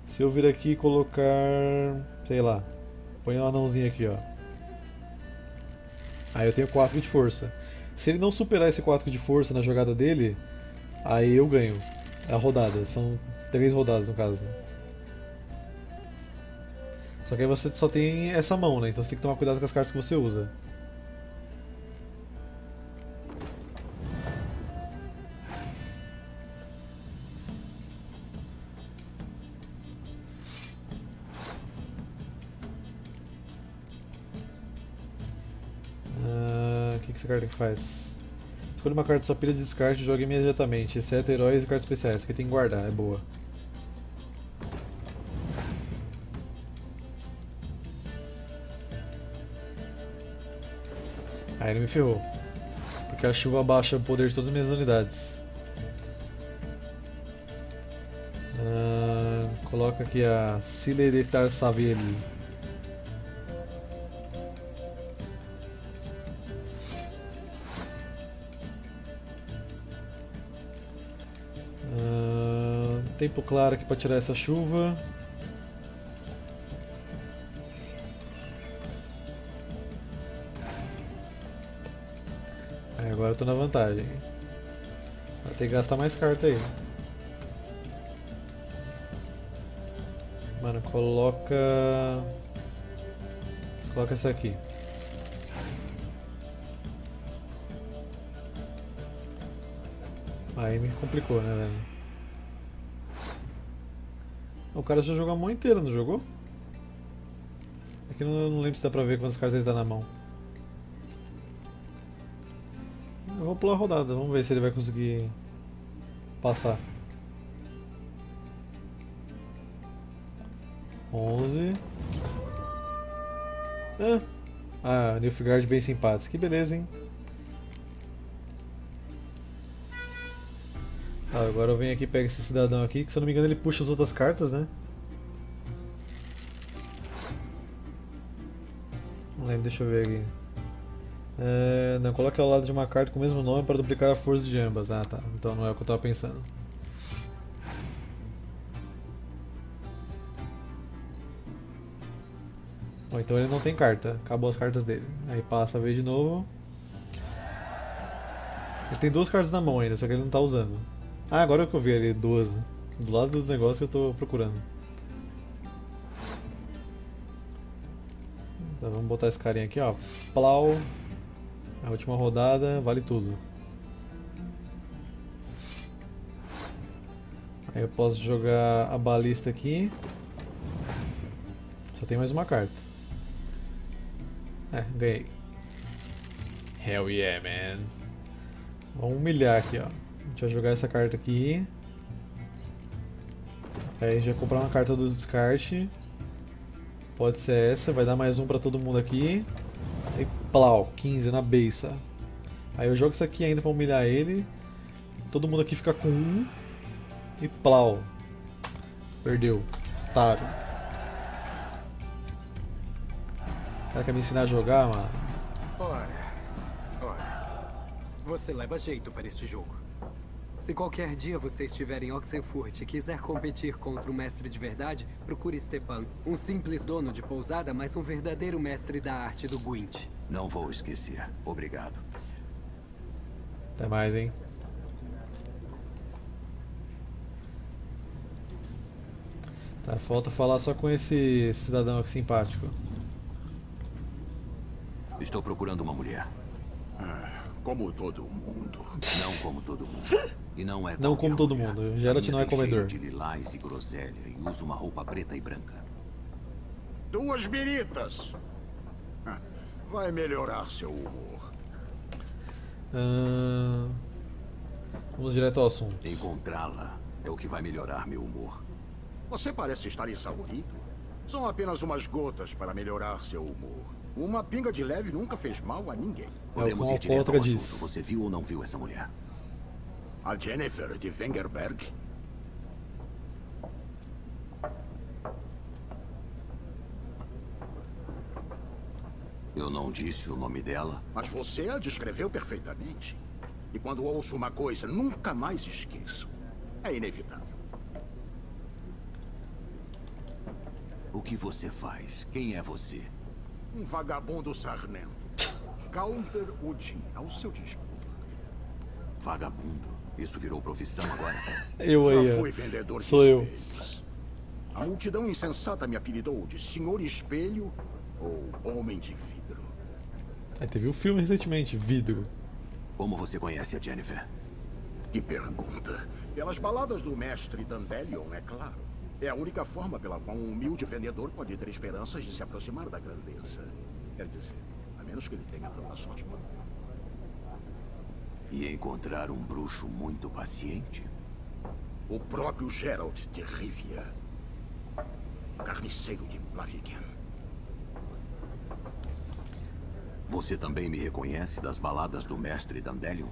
se eu vir aqui e colocar, sei lá, põe um anãozinho aqui, ó. Aí eu tenho quatro de força. Se ele não superar esse quatro de força na jogada dele, aí eu ganho a rodada. São três rodadas no caso, né? Só que aí você só tem essa mão, né? Então você tem que tomar cuidado com as cartas que você usa. Essa carta que faz. Escolha uma carta da sua pilha de descarte e joga imediatamente, exceto heróis e cartas especiais. Essa aqui tem que guardar, é boa. Aí ele me ferrou. Porque a chuva abaixa o poder de todas as minhas unidades. Ah, coloca aqui a Cileritar Savelli. Tempo claro aqui para tirar essa chuva. Aí agora eu tô na vantagem. Vai ter que gastar mais carta aí. Mano, coloca. Coloca essa aqui. Aí me complicou, né, velho? O cara já jogou a mão inteira, não jogou? Aqui não, não lembro se dá pra ver quantas cartas ele dá na mão. Eu vou pular a rodada, vamos ver se ele vai conseguir passar. onze. Ah, ah, Nilfgaard bem simpáticos. Que beleza, hein? Ah, agora eu venho aqui e pego esse cidadão aqui, que se eu não me engano ele puxa as outras cartas, né? Não lembro, deixa eu ver aqui. É, não, coloque ao lado de uma carta com o mesmo nome para duplicar a força de ambas. Ah, tá. Então não é o que eu tava pensando. Bom, então ele não tem carta. Acabou as cartas dele. Aí passa a vez de novo. Ele tem duas cartas na mão ainda, só que ele não tá usando. Ah, agora que eu vi ali, duas, né? Do lado dos negócios que eu tô procurando. Tá, vamos botar esse carinha aqui, ó. Plau. A última rodada, vale tudo. Aí eu posso jogar a balista aqui. Só tem mais uma carta. É, ganhei. Hell yeah, man. Vamos humilhar aqui, ó. A gente vai jogar essa carta aqui. Aí a gente vai comprar uma carta do descarte. Pode ser essa, vai dar mais um pra todo mundo aqui. E plau, quinze na beiça. Aí eu jogo isso aqui ainda pra humilhar ele. Todo mundo aqui fica com um. E plau. Perdeu. Otário. O cara quer me ensinar a jogar, mano. Ora, ora. Você leva jeito para esse jogo. Se qualquer dia você estiver em Oxenfurt e quiser competir contra um mestre de verdade, procure Stepan, um simples dono de pousada, mas um verdadeiro mestre da arte do Gwent. Não vou esquecer. Obrigado. Até mais, hein? Tá, falta falar só com esse cidadão aqui simpático. Estou procurando uma mulher. Ah, como todo mundo. Não como todo mundo. E não é não como todo mulher. Mundo, Geralt não é comedor. De lilás e groselha e usa uma roupa preta e branca. Duas biritas. Vai melhorar seu humor. Ah, vamos direto ao assunto. Encontrá-la é o que vai melhorar meu humor. Você parece estar exaurido. São apenas umas gotas para melhorar seu humor. Uma pinga de leve nunca fez mal a ninguém. Podemos ir direto ao assunto. Você viu ou não viu essa mulher? A Yennefer de Wengerberg? Eu não disse o nome dela. Mas você a descreveu perfeitamente. E quando ouço uma coisa, nunca mais esqueço. É inevitável. O que você faz? Quem é você? Um vagabundo sarnento. Counter Odin, ao seu dispor. Vagabundo? Isso virou profissão agora? Eu aí. Já fui vendedor Sou de espelhos. Eu. A multidão insensata me apelidou de Senhor Espelho ou Homem de Vidro. É, teve um filme recentemente, Vidro. Como você conhece a Yennefer? Que pergunta. Pelas baladas do mestre Dandelion, é claro. É a única forma pela qual um humilde vendedor pode ter esperanças de se aproximar da grandeza. Quer dizer, a menos que ele tenha tanta sorte quanto eu. E encontrar um bruxo muito paciente? O próprio Geralt de Rivia. Carniceiro de Blaviken. Você também me reconhece das baladas do mestre Dandelion?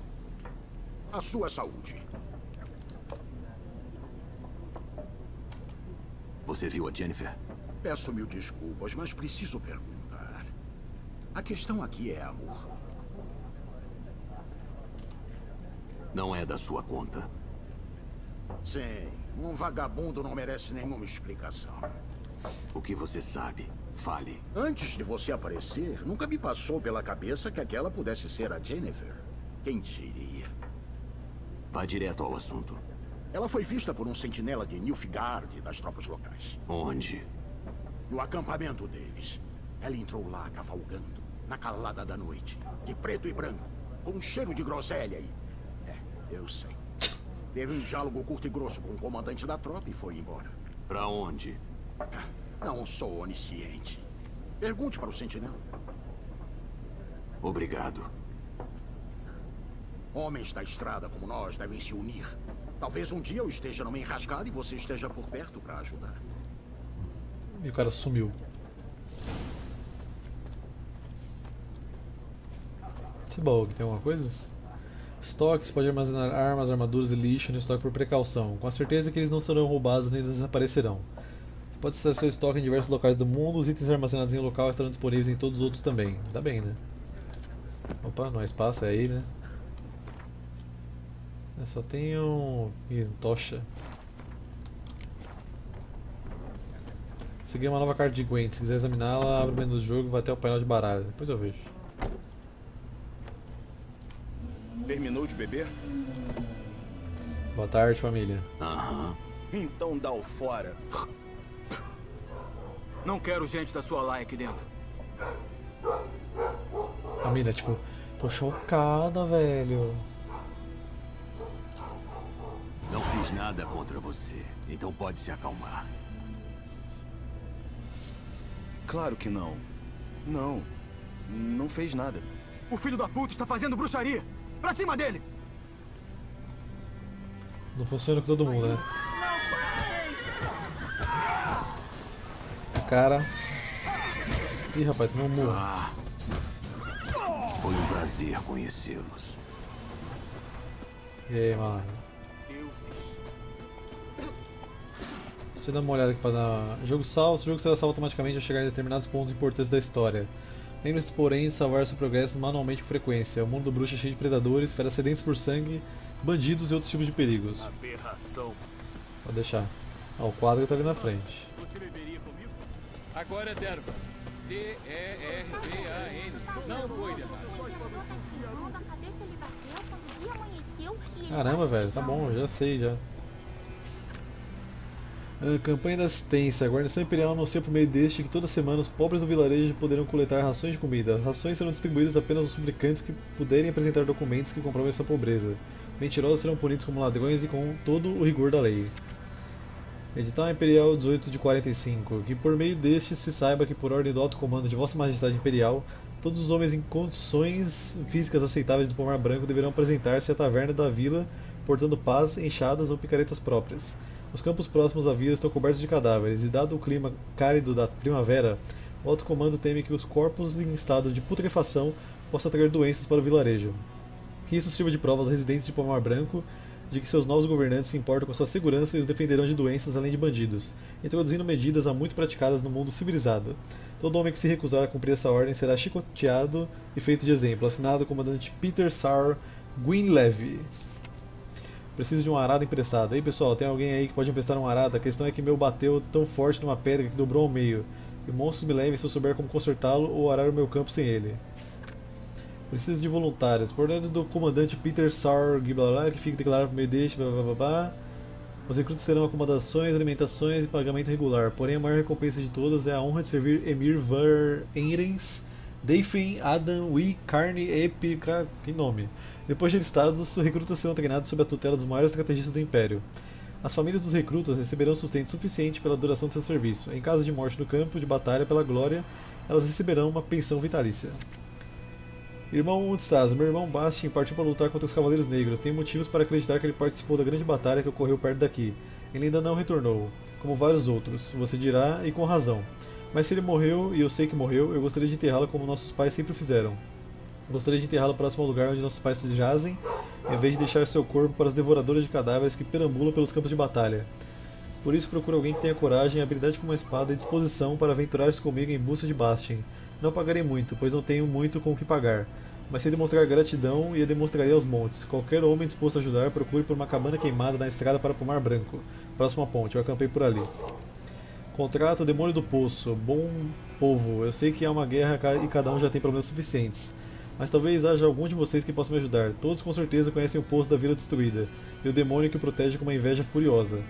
A sua saúde. Você viu a Yennefer? Peço mil desculpas, mas preciso perguntar. A questão aqui é amor. Não é da sua conta. Sim, um vagabundo não merece nenhuma explicação. O que você sabe, fale. Antes de você aparecer, nunca me passou pela cabeça que aquela pudesse ser a Yennefer. Quem diria? Vá direto ao assunto. Ela foi vista por um sentinela de Nilfgaard das tropas locais. Onde? No acampamento deles. Ela entrou lá cavalgando, na calada da noite, de preto e branco, com um cheiro de groselha e... É, eu sei. Teve um diálogo curto e grosso com o comandante da tropa e foi embora. Pra onde? Não sou onisciente. Pergunte para o sentinela. Obrigado. Homens da estrada como nós devem se unir. Talvez um dia eu esteja numa enrascada e você esteja por perto para ajudar. E o cara sumiu. Esse baú aqui tem alguma coisa? Estoques, pode armazenar armas, armaduras e lixo no estoque por precaução. Com a certeza que eles não serão roubados nem desaparecerão. Você pode acessar seu estoque em diversos locais do mundo. Os itens armazenados em um local estarão disponíveis em todos os outros também. Tá bem, né? Opa, não há espaço, é aí, né? Eu só tenho... Ih, tocha. Consegui uma nova carta de Gwent. Se quiser examiná-la, abre o menu do jogo e vai até o painel de baralho. Depois eu vejo. Terminou de beber? Boa tarde, família. Aham. Então dá o fora. Não quero gente da sua laia aqui dentro. A mina, tipo, tô chocada, velho. Não fiz nada contra você, então pode se acalmar. Claro que não. Não. Não fez nada. O filho da puta está fazendo bruxaria. Pra cima dele! Não funciona com todo mundo, né? Cara. Ih, rapaz, tomei um murro. Ah, foi um prazer conhecê-los. E aí, mano? Deixa eu dar uma olhada aqui pra dar. Jogo salvo. O jogo será salvo automaticamente ao chegar em determinados pontos importantes da história. Lembre-se, porém, de salvar seu progresso manualmente com frequência. O mundo do bruxo é cheio de predadores, feras sedentas por sangue, bandidos e outros tipos de perigos. Aberração. Pode deixar. Ó, o quadro tá ali na frente. Você beberia comigo? Agora é derva. D E R V A N. Não foi derva. Caramba, velho. Tá bom, já sei, já. Uh, campanha da assistência. A guarnição imperial anuncia por meio deste que toda semana os pobres do vilarejo poderão coletar rações de comida. As rações serão distribuídas apenas aos suplicantes que puderem apresentar documentos que comprovem sua pobreza. Mentirosos serão punidos como ladrões e com todo o rigor da lei. Edital Imperial dezoito de quarenta e cinco. Que por meio deste se saiba que por ordem do alto comando de Vossa Majestade Imperial, todos os homens em condições físicas aceitáveis do Pomar Branco deverão apresentar-se à taverna da vila portando pás, enxadas ou picaretas próprias. Os campos próximos à vila estão cobertos de cadáveres, e dado o clima cálido da primavera, o alto comando teme que os corpos em estado de putrefação possam atrair doenças para o vilarejo. Que isso sirva de prova aos residentes de Pomar Branco de que seus novos governantes se importam com sua segurança e os defenderão de doenças além de bandidos, introduzindo medidas há muito praticadas no mundo civilizado. Todo homem que se recusar a cumprir essa ordem será chicoteado e feito de exemplo. Assinado o comandante Peter Saur Gwynleve. Preciso de um arado emprestado. Ei, pessoal, tem alguém aí que pode emprestar um arado? A questão é que meu bateu tão forte numa pedra que dobrou ao meio. E monstros me levem se eu souber como consertá-lo ou arar o meu campo sem ele. Preciso de voluntários. Por ordem do comandante Peter Saur Gwynleve, que fica declarado por meio deste, blá, blá, blá, blá. Os recrutas terão acomodações, alimentações e pagamento regular. Porém, a maior recompensa de todas é a honra de servir Emir Var Eirens, Deifen, Adam, Wi, Carne, Epica. Que nome? Depois de listados, os recrutas serão treinados sob a tutela dos maiores estrategistas do Império. As famílias dos recrutas receberão sustento suficiente pela duração de seu serviço. Em caso de morte no campo de batalha pela glória, elas receberão uma pensão vitalícia. Irmão, onde estás? Meu irmão Bastien partiu para lutar contra os Cavaleiros Negros. Tem motivos para acreditar que ele participou da grande batalha que ocorreu perto daqui. Ele ainda não retornou, como vários outros, você dirá, e com razão. Mas se ele morreu, e eu sei que morreu, eu gostaria de enterrá-lo como nossos pais sempre fizeram. Gostaria de enterrá-lo próximo ao lugar onde nossos pais jazem, em vez de deixar seu corpo para os devoradores de cadáveres que perambulam pelos campos de batalha. Por isso procuro alguém que tenha coragem, habilidade com uma espada e disposição para aventurar-se comigo em busca de Bastien. Não pagarei muito, pois não tenho muito com o que pagar, mas sei demonstrar gratidão e a demonstrarei aos montes. Qualquer homem disposto a ajudar, procure por uma cabana queimada na estrada para Pomar Branco, próximo à ponte. Eu acampei por ali. Contrato Demônio do Poço. Bom povo, eu sei que há uma guerra e cada um já tem problemas suficientes. Mas talvez haja algum de vocês que possa me ajudar. Todos com certeza conhecem o poço da vila destruída, e o demônio que o protege com uma inveja furiosa.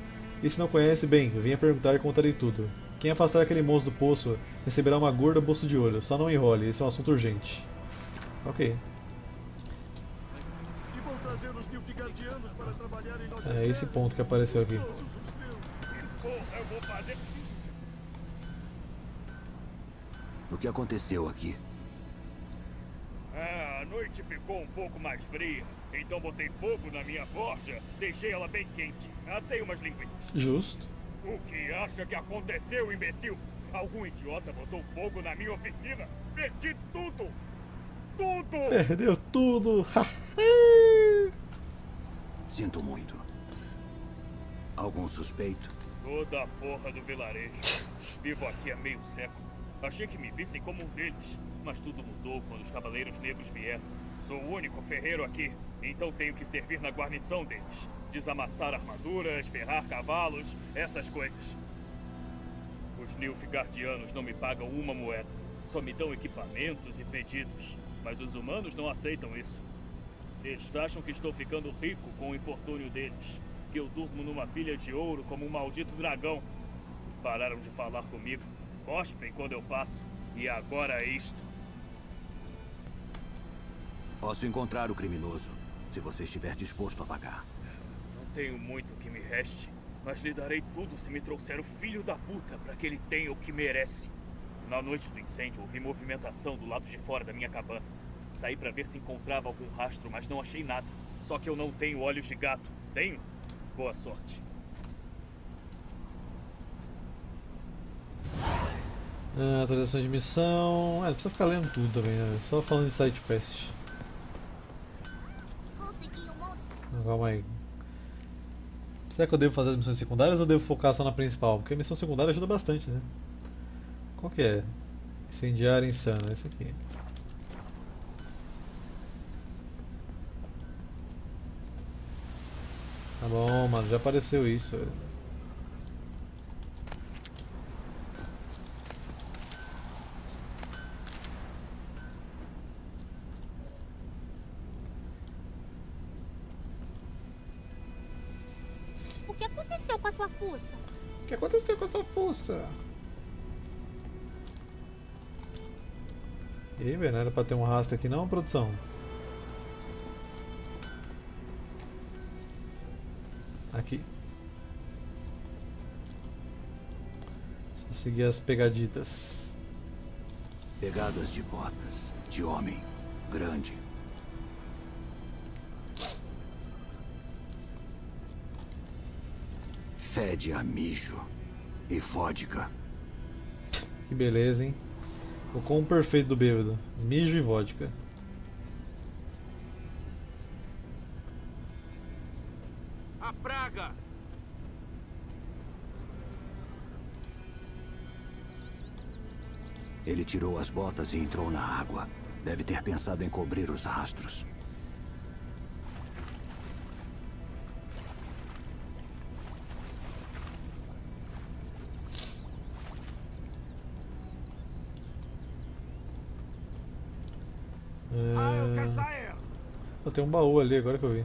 E se não conhece, bem, venha perguntar e contarei tudo. Quem afastar aquele monstro do poço, receberá uma gorda bolsa de ouro. Só não enrole, esse é um assunto urgente. Ok. É esse ponto que apareceu aqui. O que aconteceu aqui? Ah, a noite ficou um pouco mais fria, então botei fogo na minha forja, deixei ela bem quente, assei umas linguiças. Justo. O que acha que aconteceu, imbecil? Algum idiota botou fogo na minha oficina. Perdi tudo. Tudo. Perdeu tudo. Sinto muito. Algum suspeito? Toda a porra do vilarejo. Vivo aqui há meio século. Achei que me vissem como um deles. Mas tudo mudou quando os Cavaleiros Negros vieram. Sou o único ferreiro aqui. Então tenho que servir na guarnição deles. Desamassar armaduras, ferrar cavalos, essas coisas. Os Nilfgaardianos não me pagam uma moeda. Só me dão equipamentos e pedidos. Mas os humanos não aceitam isso. Eles acham que estou ficando rico com o infortúnio deles. Que eu durmo numa pilha de ouro como um maldito dragão. Pararam de falar comigo. Cospem quando eu passo. E agora é isto. Posso encontrar o criminoso, se você estiver disposto a pagar. Não tenho muito que me reste, mas lhe darei tudo se me trouxer o filho da puta para que ele tenha o que merece. Na noite do incêndio, ouvi movimentação do lado de fora da minha cabana. Saí para ver se encontrava algum rastro, mas não achei nada. Só que eu não tenho olhos de gato. Tenho? Boa sorte. Ah, atualização de missão... Ah, não precisa ficar lendo tudo também, né? Só falando de side quest. Ah, calma aí. Será que eu devo fazer as missões secundárias ou devo focar só na principal? Porque a missão secundária ajuda bastante, né? Qual que é? Incendiário insano, esse aqui. Tá bom, mano, já apareceu isso. O que aconteceu com a sua força? O que aconteceu com a sua força? E aí, velho, não era pra ter um rastro aqui não, produção? Aqui. Só seguir as pegaditas. Pegadas de botas, de homem, grande. Fede a mijo e vodka. Que beleza, hein? O combo perfeito do bêbado. Mijo e vodka. Ele tirou as botas e entrou na água. Deve ter pensado em cobrir os rastros. É... Oh, tem um baú ali agora que eu vi.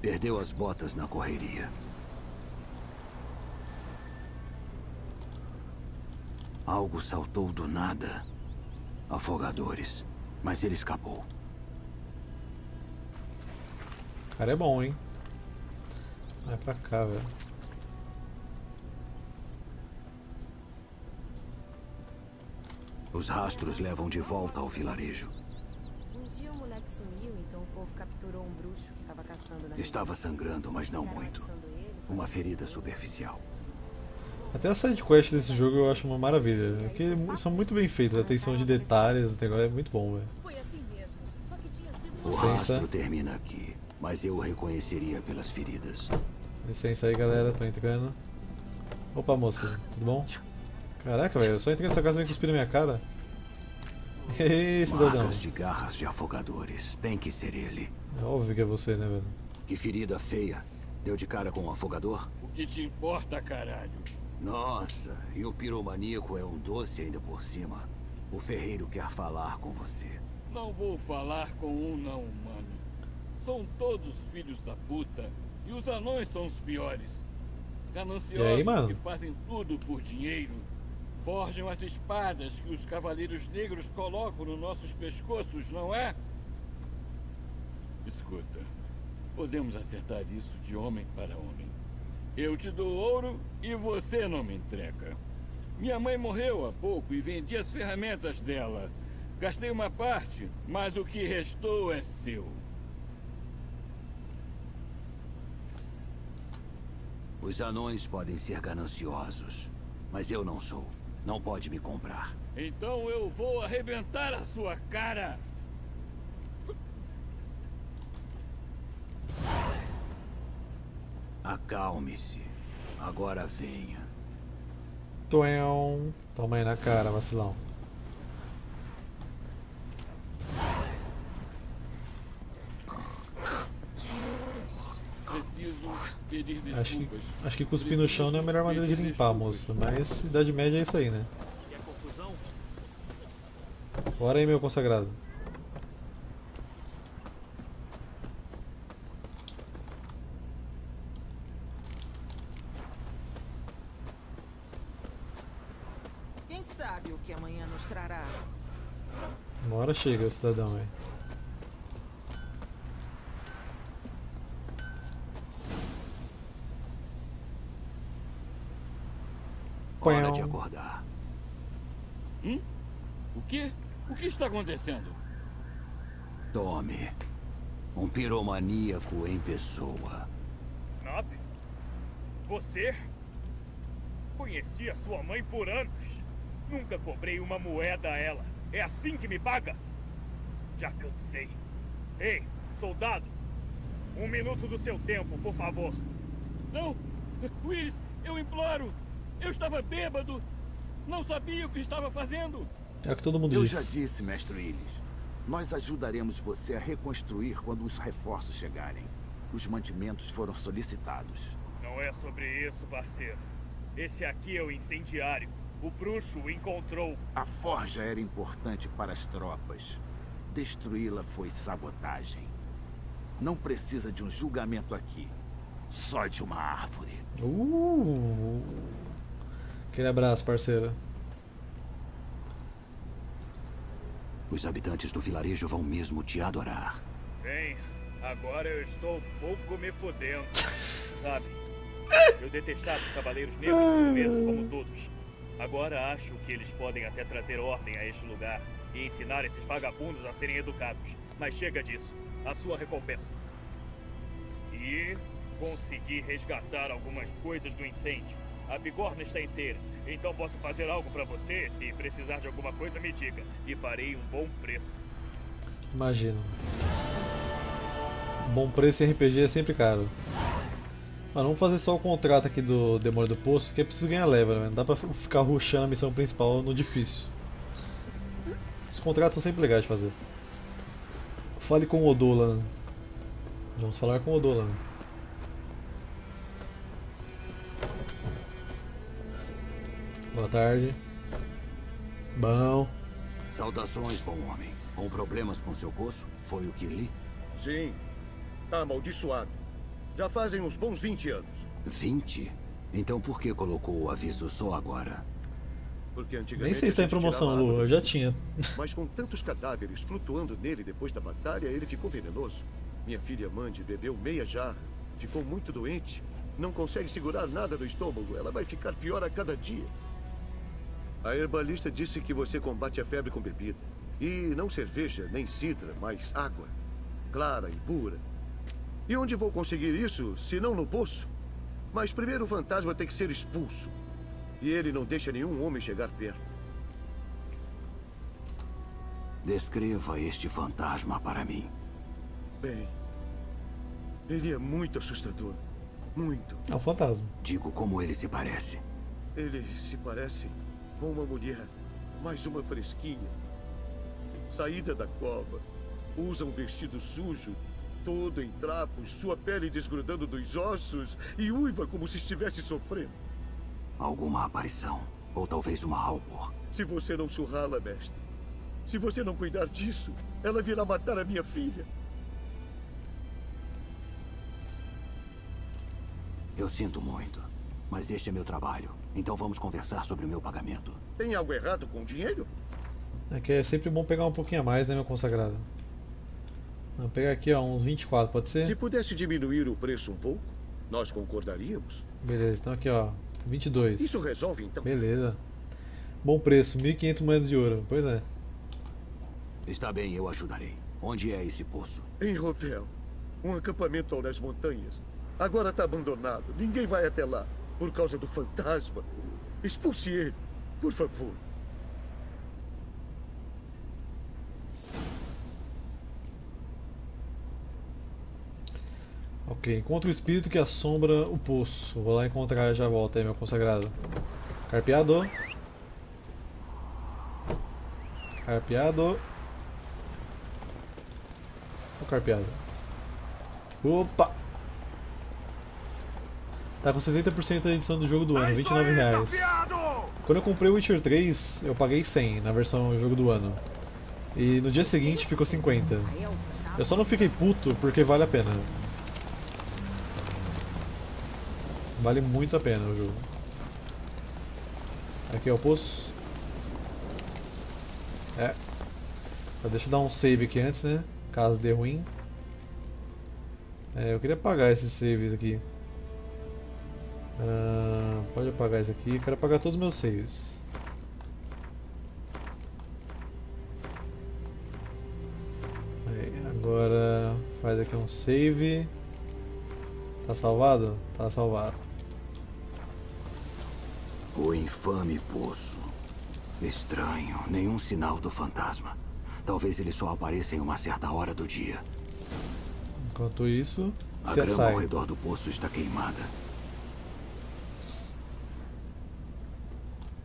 Perdeu as botas na correria. Algo saltou do nada. Afogadores. Mas ele escapou. O cara é bom, hein? Vai pra cá, velho. Os rastros levam de volta ao vilarejo. Capturou um bruxo que estava caçando na... Estava sangrando, mas não muito. Uma ferida superficial. Até a sidequest desse jogo eu acho uma maravilha, porque são muito bem feitas, a atenção de detalhes, o negócio é muito bom, velho. O rastro termina aqui, mas eu o reconheceria pelas feridas. Licença aí, galera, tô entrando. Opa, moça, tudo bom? Caraca, velho, eu só entrei nessa casa e vem cuspir na minha cara. Ei, cidadão. Marcas de garras de afogadores. Tem que ser ele. É óbvio que é você, né, velho? Que ferida feia. Deu de cara com um afogador? O que te importa, caralho? Nossa, e o piromaníaco é um doce ainda por cima. O ferreiro quer falar com você. Não vou falar com um não humano. São todos filhos da puta. E os anões são os piores. Gananciosos aí, mano? Que fazem tudo por dinheiro. Forjam as espadas que os cavaleiros negros colocam nos nossos pescoços, não é? Escuta, podemos acertar isso de homem para homem. Eu te dou ouro e você não me entrega. Minha mãe morreu há pouco e vendi as ferramentas dela. Gastei uma parte, mas o que restou é seu. Os anões podem ser gananciosos, mas eu não sou. Não pode me comprar. Então eu vou arrebentar a sua cara! Acalme-se. Agora venha. Tuéão. Toma aí na cara, vacilão. Acho que, acho que cuspir no chão não é a melhor maneira de limpar, moça. Mas Idade Média é isso aí, né? Bora aí, meu consagrado. Quem sabe o que amanhã nos trará? Uma hora chega o cidadão aí. Hora de acordar. Hum? O que? O que está acontecendo? Tome. Um piromaníaco em pessoa. Nobre? Você? Conheci a sua mãe por anos. Nunca cobrei uma moeda a ela. É assim que me paga? Já cansei. Ei, soldado! Um minuto do seu tempo, por favor. Não! Willis, eu imploro! Eu estava bêbado, não sabia o que estava fazendo. É o que todo mundo diz. Eu já disse, mestre Willis. Nós ajudaremos você a reconstruir quando os reforços chegarem. Os mantimentos foram solicitados. Não é sobre isso, parceiro. Esse aqui é o incendiário. O bruxo o encontrou. A forja era importante para as tropas. Destruí-la foi sabotagem. Não precisa de um julgamento aqui. Só de uma árvore. Uh... Aquele abraço, parceiro. Os habitantes do vilarejo vão mesmo te adorar. Bem, agora eu estou um pouco me fodendo, sabe? Eu detestava os cavaleiros negros no começo, como todos. Agora acho que eles podem até trazer ordem a este lugar e ensinar esses vagabundos a serem educados. Mas chega disso. A sua recompensa. E consegui resgatar algumas coisas do incêndio. A bigorna está inteira, então posso fazer algo pra você. Se precisar de alguma coisa, me diga, e farei um bom preço. Imagino. Bom preço em R P G é sempre caro. Mas vamos fazer só o contrato aqui do Demônio do Poço, que é preciso ganhar level, né? Não dá pra ficar rushando a missão principal no difícil. Os contratos são sempre legais de fazer. Fale com o Odolan. Vamos falar com o Odolan. Boa tarde. Bom. Saudações, bom homem. Com problemas com seu poço? Foi o que li? Sim. Tá amaldiçoado. Já fazem uns bons vinte anos. vinte? Então por que colocou o aviso só agora? Porque antigamente... Nem sei se está em promoção, Lu. Eu já tinha. Mas com tantos cadáveres flutuando nele depois da batalha, ele ficou venenoso. Minha filha Mandy bebeu meia jarra. Ficou muito doente. Não consegue segurar nada do estômago. Ela vai ficar pior a cada dia. A herbalista disse que você combate a febre com bebida. E não cerveja, nem cidra, mas água. Clara e pura. E onde vou conseguir isso, se não no poço? Mas primeiro o fantasma tem que ser expulso. E ele não deixa nenhum homem chegar perto. Descreva este fantasma para mim. Bem, ele é muito assustador. Muito. É um fantasma. Digo como ele se parece. Ele se parece... com uma mulher, mais uma fresquinha, saída da cova, usa um vestido sujo, todo em trapos, sua pele desgrudando dos ossos e uiva como se estivesse sofrendo. Alguma aparição, ou talvez uma alma. Se você não surrá-la, mestre, se você não cuidar disso, ela virá matar a minha filha. Eu sinto muito, mas este é meu trabalho. Então vamos conversar sobre o meu pagamento. Tem algo errado com o dinheiro? É que é sempre bom pegar um pouquinho a mais, né, meu consagrado? Vamos pegar aqui, ó, uns vinte e quatro, pode ser? Se pudesse diminuir o preço um pouco, nós concordaríamos. Beleza, então aqui, ó, vinte e dois. Isso resolve, então? Beleza. Bom preço, mil e quinhentas moedas de ouro, pois é. Está bem, eu ajudarei. Onde é esse poço? Em Rovel. Um acampamento nas montanhas. Agora está abandonado. Ninguém vai até lá. Por causa do fantasma. Expulse ele, por favor. Ok, encontra o espírito que assombra o poço. Vou lá encontrar e já volto aí, meu consagrado. Carpeado. Carpeado. O carpeado. Opa! Tá com setenta por cento da edição do jogo do ano, vinte e nove reais. Quando eu comprei o Witcher três, eu paguei cem na versão jogo do ano. E no dia seguinte ficou cinquenta. Eu só não fiquei puto porque vale a pena. Vale muito a pena o jogo. Aqui é o poço. É. Deixa eu dar um save aqui antes, né? Caso dê ruim. É, eu queria apagar esses saves aqui. Ah, pode apagar isso aqui. Quero apagar todos os meus saves. Aí, agora faz aqui um save. Tá salvado? Tá salvado. O infame poço. Estranho, nenhum sinal do fantasma. Talvez ele só apareça em uma certa hora do dia. Enquanto isso, a grama sai. Ao redor do poço está queimada.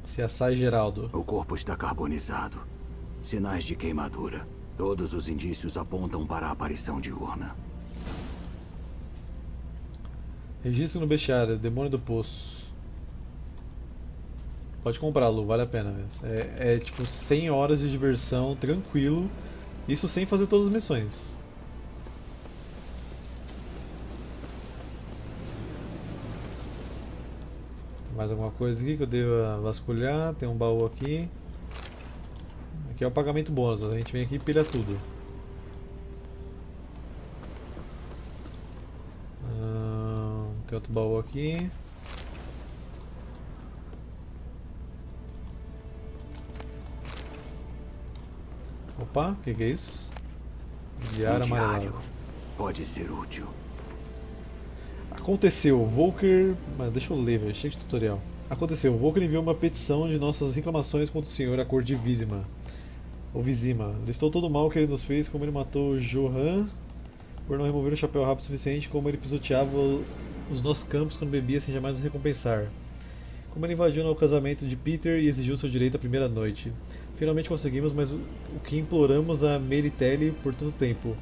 Se assai, Geraldo. O corpo está carbonizado. Sinais de queimadura. Todos os indícios apontam para a aparição diurna. Registro no bestiário, demônio do poço. Pode comprar, Lu, vale a pena mesmo. É, é tipo cem horas de diversão, tranquilo. Isso sem fazer todas as missões. Tem mais alguma coisa aqui que eu devo vasculhar? Tem um baú aqui. Aqui é o pagamento bônus, a gente vem aqui e pilha tudo. Hum, tem outro baú aqui. Opa, o que, que é isso? Diário amarelo. Pode ser útil. Aconteceu, Volker... Ah, deixa eu ler, velho, cheio de tutorial. Aconteceu, Volker enviou uma petição de nossas reclamações contra o senhor, a cor de Vizima. O Vizima. Listou todo o mal que ele nos fez, como ele matou Johan, por não remover o chapéu rápido o suficiente, como ele pisoteava os nossos campos quando bebia sem jamais nos recompensar. Como ele invadiu no casamento de Peter e exigiu seu direito à primeira noite. Finalmente conseguimos, mas o que imploramos a Meritelli por tanto tempo.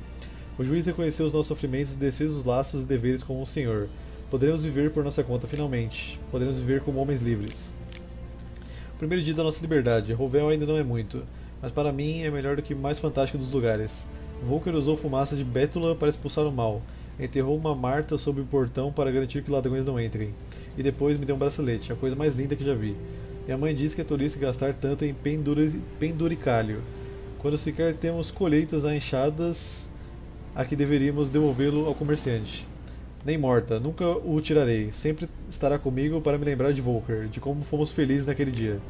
O juiz reconheceu os nossos sofrimentos, desfez os laços e deveres com o Senhor. Poderemos viver por nossa conta, finalmente. Poderemos viver como homens livres. O primeiro dia da nossa liberdade. Rovel ainda não é muito, mas para mim é melhor do que mais fantástico dos lugares. Volker usou fumaça de Bétula para expulsar o mal. Enterrou uma marta sob o portão para garantir que ladrões não entrem. E depois me deu um bracelete, a coisa mais linda que já vi. Minha mãe disse que é tolice gastar tanto em penduri, penduricalho, quando sequer temos colheitas a enxadas a que deveríamos devolvê-lo ao comerciante. Nem morta, nunca o tirarei, sempre estará comigo para me lembrar de Volker, de como fomos felizes naquele dia.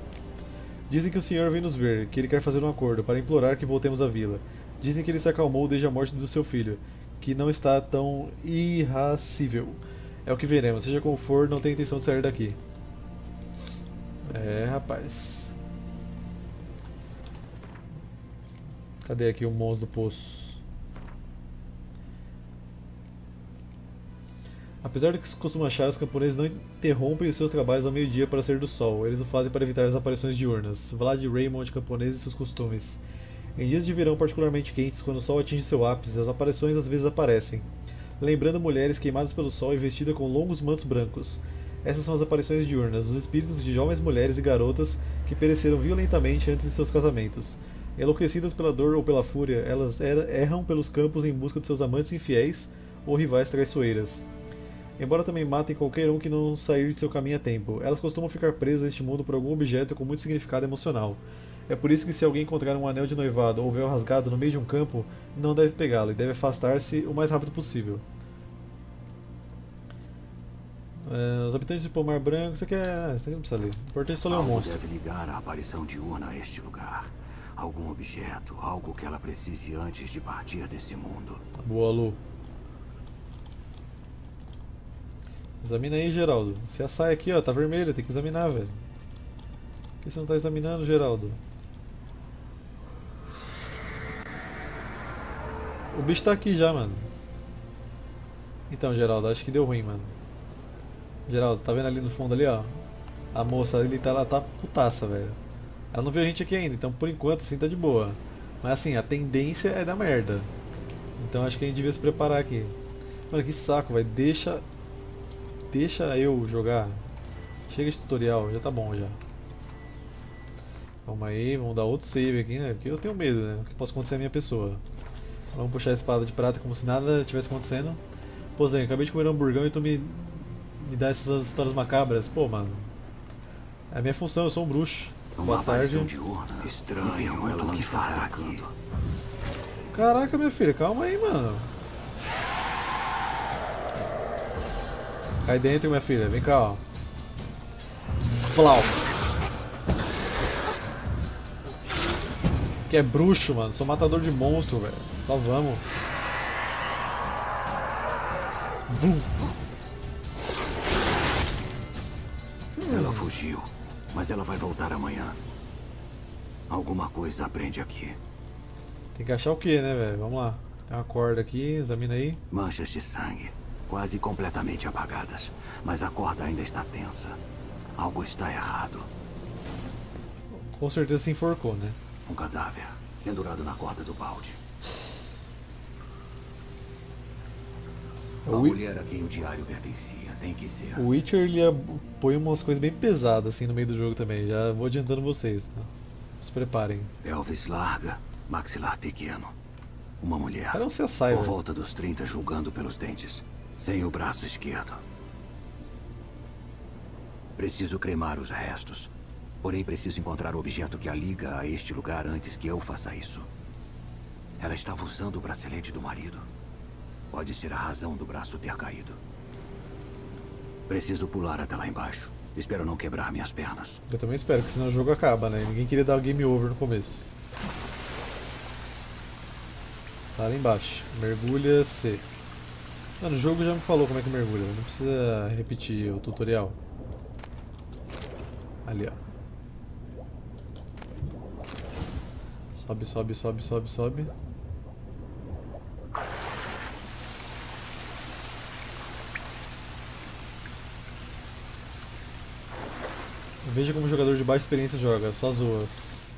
Dizem que o senhor vem nos ver, que ele quer fazer um acordo, para implorar que voltemos à vila. Dizem que ele se acalmou desde a morte do seu filho, que não está tão irracível. É o que veremos, seja como for, não tem intenção de sair daqui. É, rapaz. Cadê aqui o monstro do poço? Apesar do que se costuma achar, os camponeses não interrompem os seus trabalhos ao meio-dia para sair do sol. Eles o fazem para evitar as aparições diurnas. Vlad Raymond, camponeses e seus costumes. Em dias de verão particularmente quentes, quando o sol atinge seu ápice, as aparições às vezes aparecem, lembrando mulheres queimadas pelo sol e vestidas com longos mantos brancos. Essas são as aparições diurnas, os espíritos de jovens mulheres e garotas que pereceram violentamente antes de seus casamentos. Enlouquecidas pela dor ou pela fúria, elas erram pelos campos em busca de seus amantes infiéis ou rivais traiçoeiras. Embora também matem qualquer um que não sair de seu caminho a tempo, elas costumam ficar presas a este mundo por algum objeto com muito significado emocional. É por isso que se alguém encontrar um anel de noivado ou véu rasgado no meio de um campo, não deve pegá-lo e deve afastar-se o mais rápido possível. Uh, os habitantes de Pomar Branco, isso aqui, é... isso aqui não precisa ler. O importante é só ler o monstro. Deve ligar a aparição diurna a este lugar. Algum objeto, algo que ela precise antes de partir desse mundo. Boa, Lu. Examina aí, Geraldo. Se a saia aqui, ó, tá vermelha, tem que examinar, velho. Por que você não tá examinando, Geraldo? O bicho tá aqui já, mano. Então, Geraldo, acho que deu ruim, mano. Geraldo, tá vendo ali no fundo ali, ó? A moça ali, tá, ela tá putaça, velho. Ela não viu a gente aqui ainda, então por enquanto assim tá de boa. Mas assim, a tendência é da merda. Então acho que a gente devia se preparar aqui. Mano, que saco, velho. Deixa... Deixa eu jogar. Chega de tutorial, já tá bom já. Vamos aí, vamos dar outro save aqui, né? Porque eu tenho medo, né? O que possa acontecer a minha pessoa. Vamos puxar a espada de prata como se nada tivesse acontecendo. Pô, Zé, acabei de comer um hamburgão e tu me, me dá essas histórias macabras. Pô, mano. É a minha função, eu sou um bruxo. Boa tarde. Estranho, ela não está atacando. Caraca, minha filha, calma aí, mano. Cai dentro, minha filha, vem cá, ó. Plau. Que é bruxo, mano, sou matador de monstro, velho. Só vamos. Vum. Ela fugiu. Mas ela vai voltar amanhã. Alguma coisa aprende aqui. Tem que achar o que, né, velho? Vamos lá. Tem uma corda aqui, examina aí. Manchas de sangue, quase completamente apagadas. Mas a corda ainda está tensa. Algo está errado. Com certeza se enforcou, né? Um cadáver pendurado na corda do balde. A mulher a quem o diário pertencia, tem que ser. O Witcher, ele põe umas coisas bem pesadas assim no meio do jogo também. Já vou adiantando vocês, tá? Se preparem. Elvis larga, maxilar pequeno. Uma mulher. Ela não se assai, por velho. Volta dos trinta, julgando pelos dentes. Sem o braço esquerdo. Preciso cremar os restos. Porém, preciso encontrar o objeto que a liga a este lugar antes que eu faça isso. Ela estava usando o bracelete do marido. Pode ser a razão do braço ter caído. Preciso pular até lá embaixo. Espero não quebrar minhas pernas. Eu também espero, que senão o jogo acaba, né? Ninguém queria dar o game over no começo. Tá lá embaixo. Mergulha C. Mano, o jogo já me falou como é que mergulha. Não precisa repetir o tutorial. Ali, ó. Sobe, sobe, sobe, sobe, sobe. Veja como o jogador de baixa experiência joga, só zoas.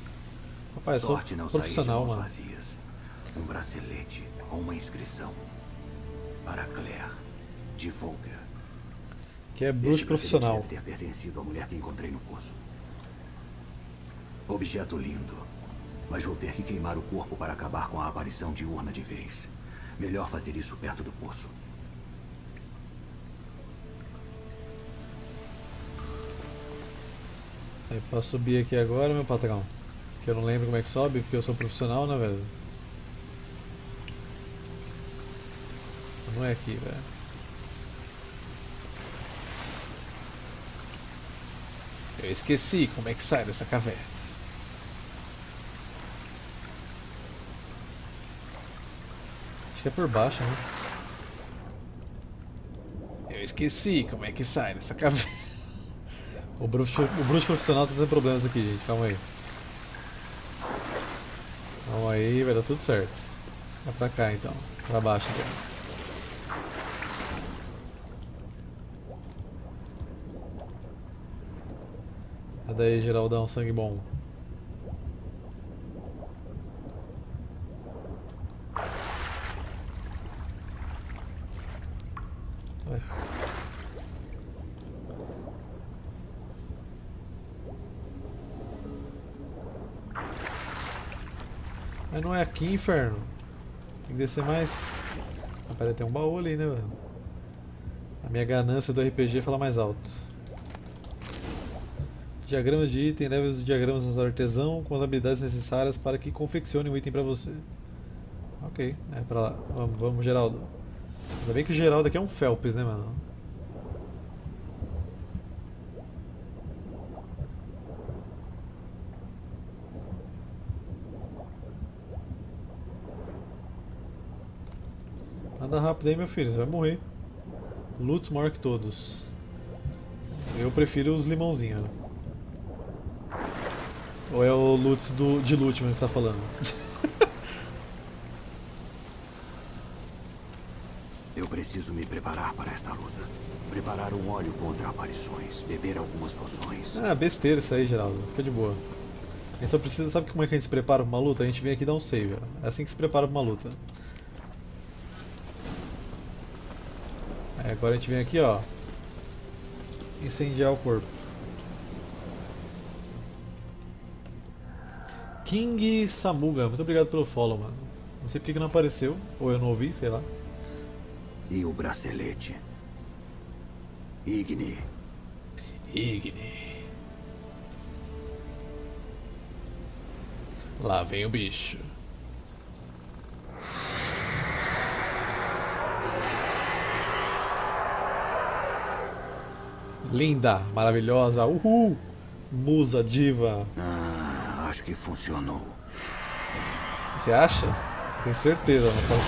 Rapaz, sou profissional, mano. Um bracelete com uma inscrição para Claire, de Volker. Que é bruxo profissional. Deve ter pertencido à mulher que encontrei no poço. Objeto lindo, mas vou ter que queimar o corpo para acabar com a aparição diurna de vez. Melhor fazer isso perto do poço. Aí pra subir aqui agora, meu patrão. Que eu não lembro como é que sobe, porque eu sou profissional, né, velho? Não é aqui, velho. Eu esqueci como é que sai dessa caverna. Acho que é por baixo, né? Eu esqueci como é que sai dessa caverna. O bruxo, o bruxo profissional tá tendo problemas aqui, gente. Calma aí. Calma aí, vai dar tudo certo. Vai pra cá, então. Pra baixo, então. É daí, Geraldão, sangue bom. Não é aqui, inferno. Tem que descer mais. Ah, pera, tem um baú ali, né, velho? A minha ganância do R P G fala mais alto. Diagramas de item. Leve os diagramas ao artesão com as habilidades necessárias para que confeccione o item pra você. Ok, é pra lá. Vamos, vamos, Geraldo. Ainda bem que o Geraldo aqui é um Felps, né, mano? Anda rápido aí, meu filho, você vai morrer. Lutz maior que todos. Eu prefiro os limãozinhos. Ou é o Lutz do, de Lutman que você tá falando? Eu preciso me preparar para esta luta. Preparar um óleo contra aparições, beber algumas poções. Ah, besteira isso aí, Geraldo. Fica de boa. A gente só precisa... Sabe como é que a gente se prepara pra uma luta? A gente vem aqui e dá um save. Ó. É assim que se prepara pra uma luta. É, agora a gente vem aqui, ó. Incendiar o corpo. King Samuga, muito obrigado pelo follow, mano. Não sei porque que não apareceu, ou eu não ouvi, sei lá. E o bracelete. Igni. Igni. Lá vem o bicho. Linda, maravilhosa, uhul! Musa, diva. Ah, acho que funcionou. Você acha? Tenho certeza, não pode.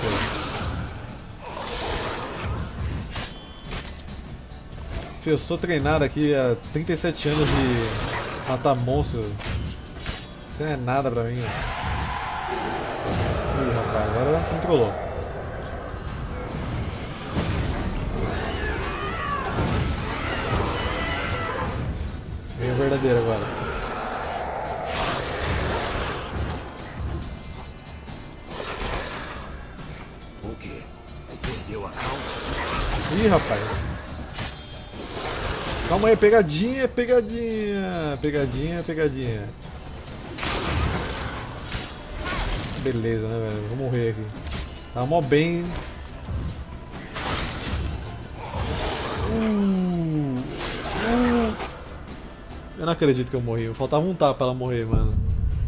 Eu sou treinado aqui há trinta e sete anos de matar monstro. Isso não é nada pra mim. Ih, rapaz, agora você entrolou. Verdadeiro agora. O que? Perdeu a calma? Ih, rapaz. Calma aí, pegadinha, pegadinha, pegadinha, pegadinha. Beleza, né, velho? Vou morrer aqui. Tá mó bem. Hum. Eu não acredito que eu morri, eu faltava um tapa pra ela morrer, mano.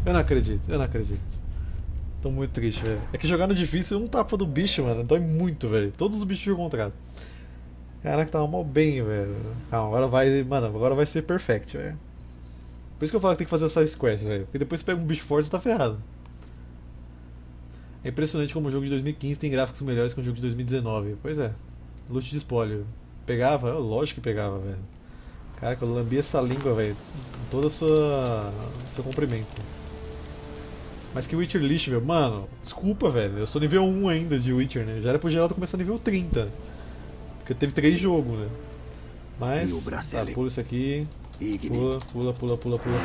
Eu não acredito, eu não acredito. Tô muito triste, velho. É que jogar no difícil, um tapa do bicho, mano, dói muito, velho. Todos os bichos jogam contra. Caraca, tava mal bem, velho. Calma, agora vai, mano, agora vai ser perfect, velho. Por isso que eu falo que tem que fazer essas quests, velho. Porque depois você pega um bicho forte e tá ferrado. É impressionante como o jogo de dois mil e quinze tem gráficos melhores que o jogo de dois mil e dezenove. Pois é, loot de espólio. Pegava? Lógico que pegava, velho. Caraca, eu lambi essa língua, velho. Todo o seu comprimento. Mas que Witcher lixo, velho. Mano, desculpa, velho. Eu sou nível um ainda de Witcher, né? Já era pro Geralt começar nível trinta. Porque teve três jogos, né? Mas, tá, pula isso aqui. Pula, pula, pula, pula, pula, pula.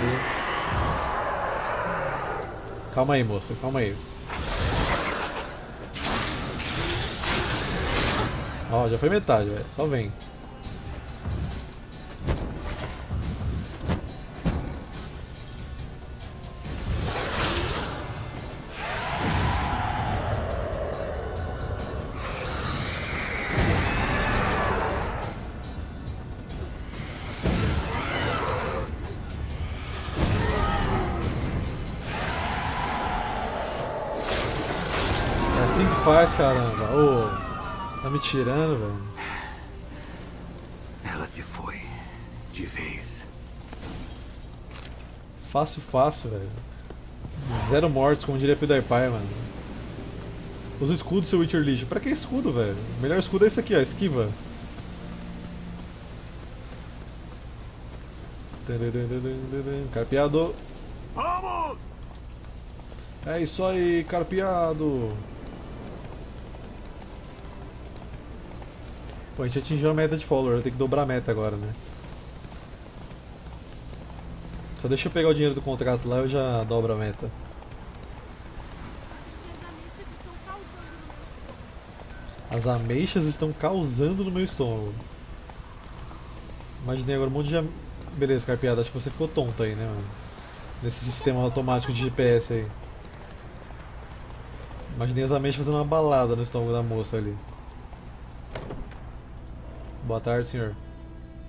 Calma aí, moço. Calma aí. Ó, já foi metade, velho. Só vem. Faz, caramba, ô, oh, tá me tirando, velho. Ela se foi, de vez. Fácil, fácil, velho. Zero mortes, como diria PewDiePie, mano. Usa o escudo, seu Witcher lixo. Pra que escudo, velho? O melhor escudo é esse aqui, ó, esquiva. Carpeado. Vamos! É isso aí, carpeado. Pô, a gente atingiu a meta de follower, eu tenho que dobrar a meta agora, né? Só deixa eu pegar o dinheiro do contrato lá e eu já dobro a meta. As ameixas estão causando no meu estômago. Imaginei agora um monte de am... Beleza, carpeada, acho que você ficou tonto aí, né, mano? Nesse sistema automático de G P S aí. Imaginei as ameixas fazendo uma balada no estômago da moça ali. Boa tarde, senhor.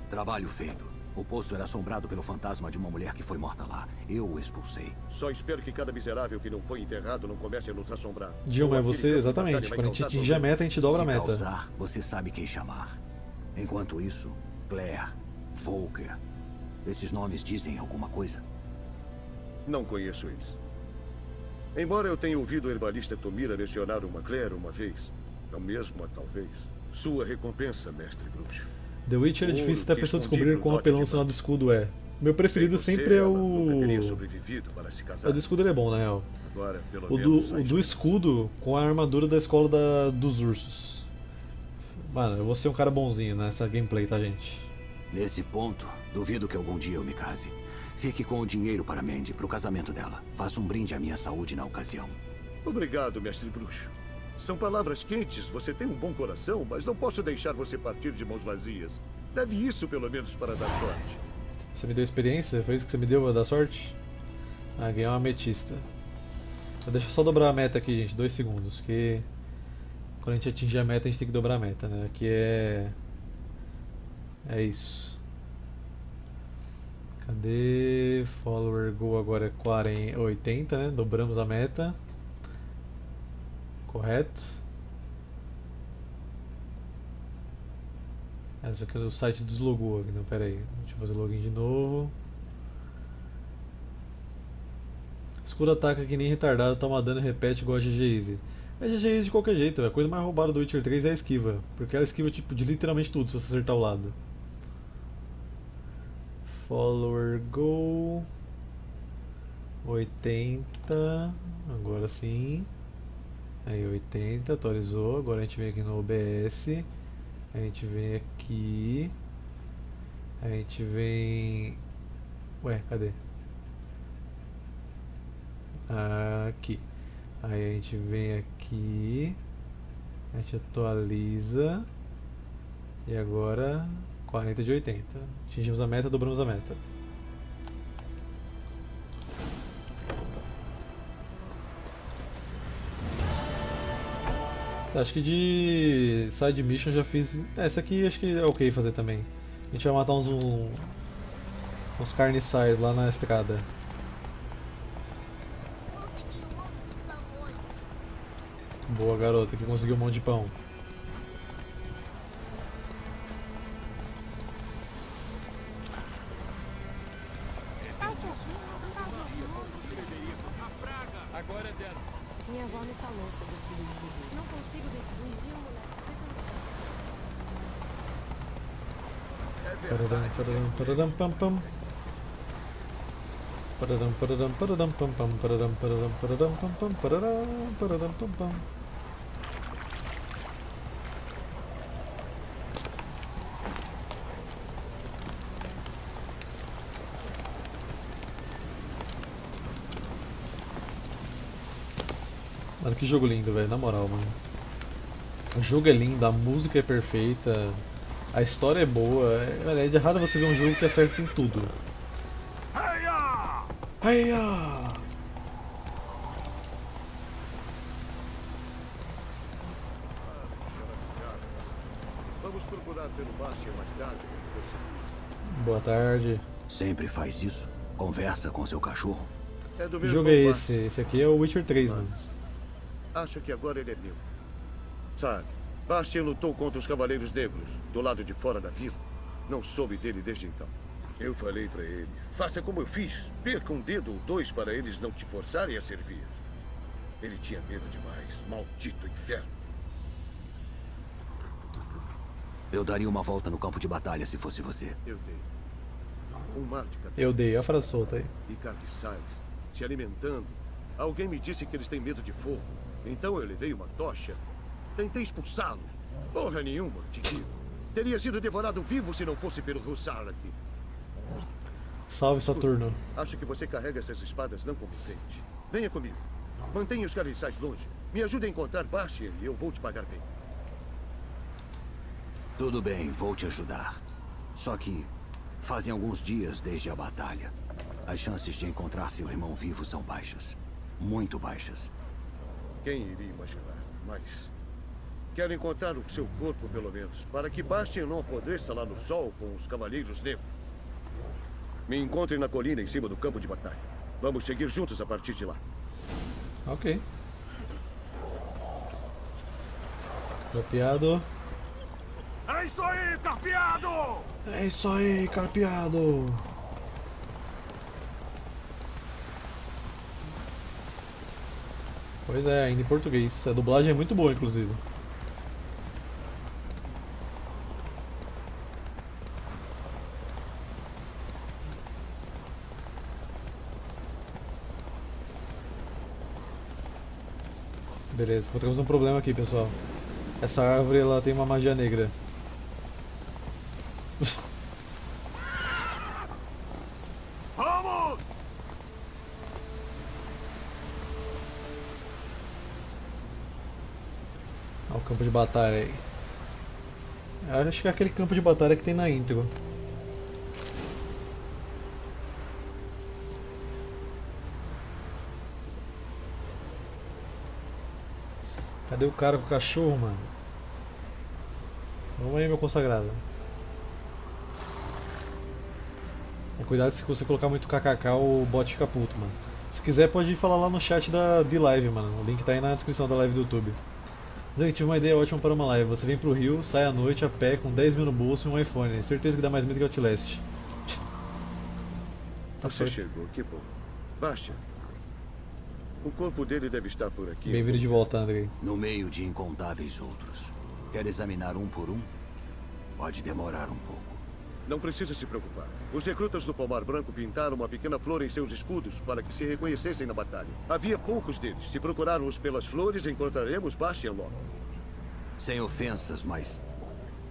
Trabalho feito. O poço era assombrado pelo fantasma de uma mulher que foi morta lá. Eu o expulsei. Só espero que cada miserável que não foi enterrado não comece a nos assombrar. Dilma, é você? Exatamente. Quando a gente atingir a meta, a gente dobra a meta. Se causar, você sabe quem chamar. Enquanto isso, Claire, Volker... Esses nomes dizem alguma coisa? Não conheço eles. Embora eu tenha ouvido o herbalista Tomira mencionar uma Claire uma vez... Não mesmo, talvez. Sua recompensa, mestre bruxo. The Witcher é difícil da pessoa descobrir qual apelão sinal do escudo é. Meu preferido sempre é o... O do escudo ele é bom, na real. Agora, o do, o do escudo com a armadura da escola da, dos ursos. Mano, eu vou ser um cara bonzinho nessa gameplay, tá, gente? Nesse ponto, duvido que algum dia eu me case. Fique com o dinheiro para Mandy, pro casamento dela. Faça um brinde à minha saúde na ocasião. Obrigado, mestre bruxo. São palavras quentes, você tem um bom coração, mas não posso deixar você partir de mãos vazias. Deve isso, pelo menos, para dar sorte. Você me deu experiência? Foi isso que você me deu para dar sorte? Ah, ganhei uma ametista. Deixa eu só dobrar a meta aqui, gente, dois segundos, porque quando a gente atingir a meta, a gente tem que dobrar a meta, né? Aqui é... É isso. Cadê? Follower Go agora é quarenta, oitenta, né? Dobramos a meta. Correto. É, só que o site deslogou aqui, não, pera aí. Deixa eu fazer login de novo. Escuro ataca que nem retardado, toma dano e repete igual a G G Easy. É G G Easy de qualquer jeito, véio. A coisa mais roubada do Witcher três é a esquiva. Porque ela esquiva tipo, de literalmente tudo, se você acertar o lado. Follower Go oitenta. Agora sim. Aí oitenta, atualizou. Agora a gente vem aqui no O B S. A gente vem aqui. A gente vem... Ué, cadê? Aqui. Aí a gente vem aqui. A gente atualiza. E agora quarenta de oitenta. Atingimos a meta, dobramos a meta. Tá, acho que de side mission já fiz... Essa aqui acho que é ok fazer também. A gente vai matar uns... Um... Uns carniçais lá na estrada. Boa, garota, que conseguiu um monte de pão. Minha avó me falou sobre o filho de Ciri. Não consigo decidir de um moleque. É mano, que jogo lindo, velho, na moral, mano. O jogo é lindo, a música é perfeita, a história é boa. É, é de errado você ver um jogo que acerta em tudo. Heia! Vamos procurar pelo Bastien mais tarde. Boa tarde. Sempre faz isso. Conversa com seu cachorro. É do mesmo jogo é esse. Esse aqui é o Witcher três, mano. Acho que agora ele é meu. Sabe, Bastien lutou contra os Cavaleiros Negros, do lado de fora da vila. Não soube dele desde então. Eu falei pra ele, faça como eu fiz, perca um dedo ou dois para eles não te forçarem a servir. Ele tinha medo demais, maldito inferno. Eu daria uma volta no campo de batalha se fosse você. Eu dei. Um mar de carniçais. Eu dei, a frase solta aí. E carniçais, se alimentando. Alguém me disse que eles têm medo de fogo. Então eu levei uma tocha. Tentei expulsá-lo. Porra nenhuma, te digo. Teria sido devorado vivo se não fosse pelo Russal aqui. Salve, Saturno. Acho que você carrega essas espadas não como frente. Venha comigo. Mantenha os carniçais longe. Me ajude a encontrar Bastien e eu vou te pagar bem. Tudo bem, vou te ajudar. Só que fazem alguns dias desde a batalha. As chances de encontrar seu irmão vivo são baixas. Muito baixas. Quem iria imaginar, mas... Quero encontrar o seu corpo, pelo menos, para que Bastien não apodreça lá no sol com os Cavaleiros Negros. Me encontrem na colina em cima do campo de batalha. Vamos seguir juntos a partir de lá. Ok. Carpeado. É isso aí, carpeado! É isso aí, carpeado! Pois é, ainda em português. A dublagem é muito boa, inclusive. Beleza, encontramos um problema aqui, pessoal. Essa árvore, ela tem uma magia negra. Vamos! Olha o campo de batalha aí. Eu acho que é aquele campo de batalha que tem na intro. Cadê o cara com o cachorro, mano? Vamos aí, meu consagrado. Cuidado se você colocar muito kkk, o bot fica puto, mano. Se quiser pode ir falar lá no chat da de live, mano. O link tá aí na descrição da live do YouTube. Zé, tive uma ideia ótima para uma live. Você vem pro Rio, sai à noite a pé com dez mil no bolso e um iPhone. Certeza que dá mais medo que Outlast. Tá certo. Você chegou, que bom. Baixa. O corpo dele deve estar por aqui. Bem-vindo de volta, Andrei. No meio de incontáveis outros. Quer examinar um por um? Pode demorar um pouco. Não precisa se preocupar. Os recrutas do Pomar Branco pintaram uma pequena flor em seus escudos para que se reconhecessem na batalha. Havia poucos deles. Se procurarmos pelas flores, encontraremos Bastien logo. Sem ofensas, mas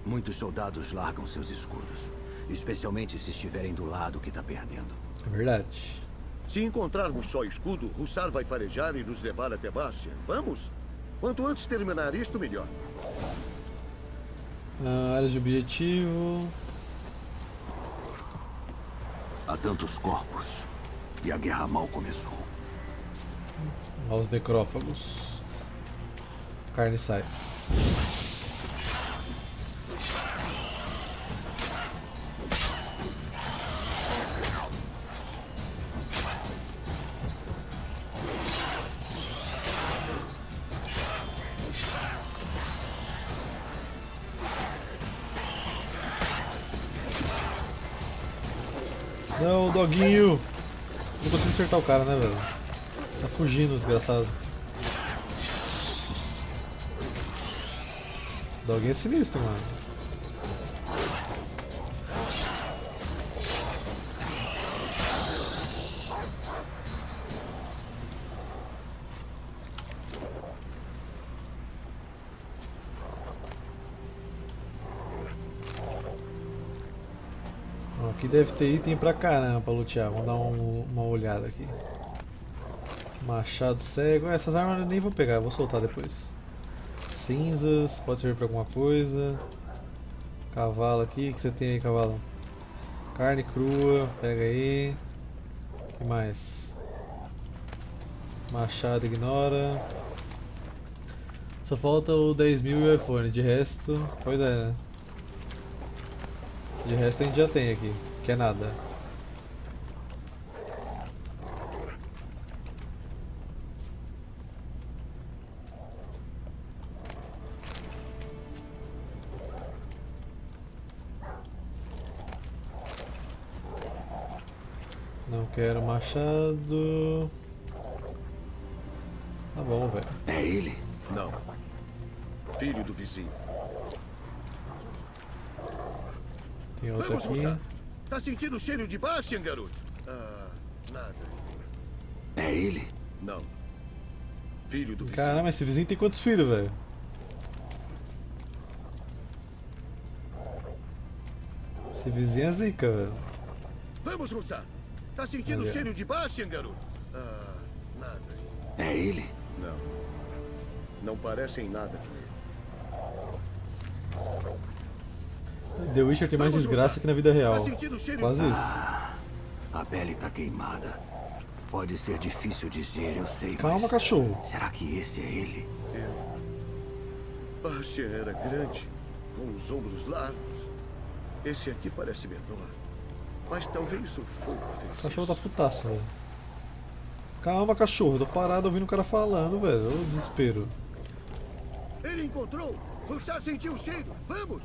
muitos soldados largam seus escudos. Especialmente se estiverem do lado que está perdendo. É verdade. Se encontrarmos só escudo, Russar vai farejar e nos levar até Bastien. Vamos? Quanto antes terminar isto, melhor. Ah, áreas de objetivo... Há tantos corpos. E a guerra mal começou. Olha os necrófagos. Carniçais. Não, doguinho! Não consegui acertar o cara, né, velho? Tá fugindo, desgraçado. Doguinho é sinistro, mano. Aqui deve ter item pra caramba pra lutear, vamos dar um, uma olhada aqui. Machado cego, essas armas eu nem vou pegar, vou soltar depois. Cinzas, pode servir pra alguma coisa. Cavalo aqui, o que você tem aí, cavalo? Carne crua, pega aí. O que mais? Machado ignora. Só falta o dez mil e o iPhone, de resto, pois é, né? De resto a gente já tem aqui, que é nada. Não quero machado. Tá bom, velho. É ele? Não. Filho do vizinho. Tem outra aqui. Tá sentindo o cheiro de Bastien, garoto? Ah, nada. É ele? Não. Filho do vizinho. Caramba, esse vizinho tem quantos filhos, velho? Esse vizinho é zica, velho. Vamos, Russar. Tá sentindo o cheiro de Bastien, garoto? Ah, nada. É ele? Não. Não parecem nada. The Witcher tem mais desgraça que na vida real. Quase isso. Ah, a pele tá queimada. Pode ser difícil dizer, eu sei. Calma, mas... cachorro. Será que esse é ele? Eu... Bastien era grande, com os ombros largos. Esse aqui parece menor. Mas talvez o fogo fez. Cachorro da putaça, velho. Calma, cachorro. Tô parado ouvindo o cara falando, velho. O desespero. Ele encontrou. Russar sentiu o cheiro. Vamos!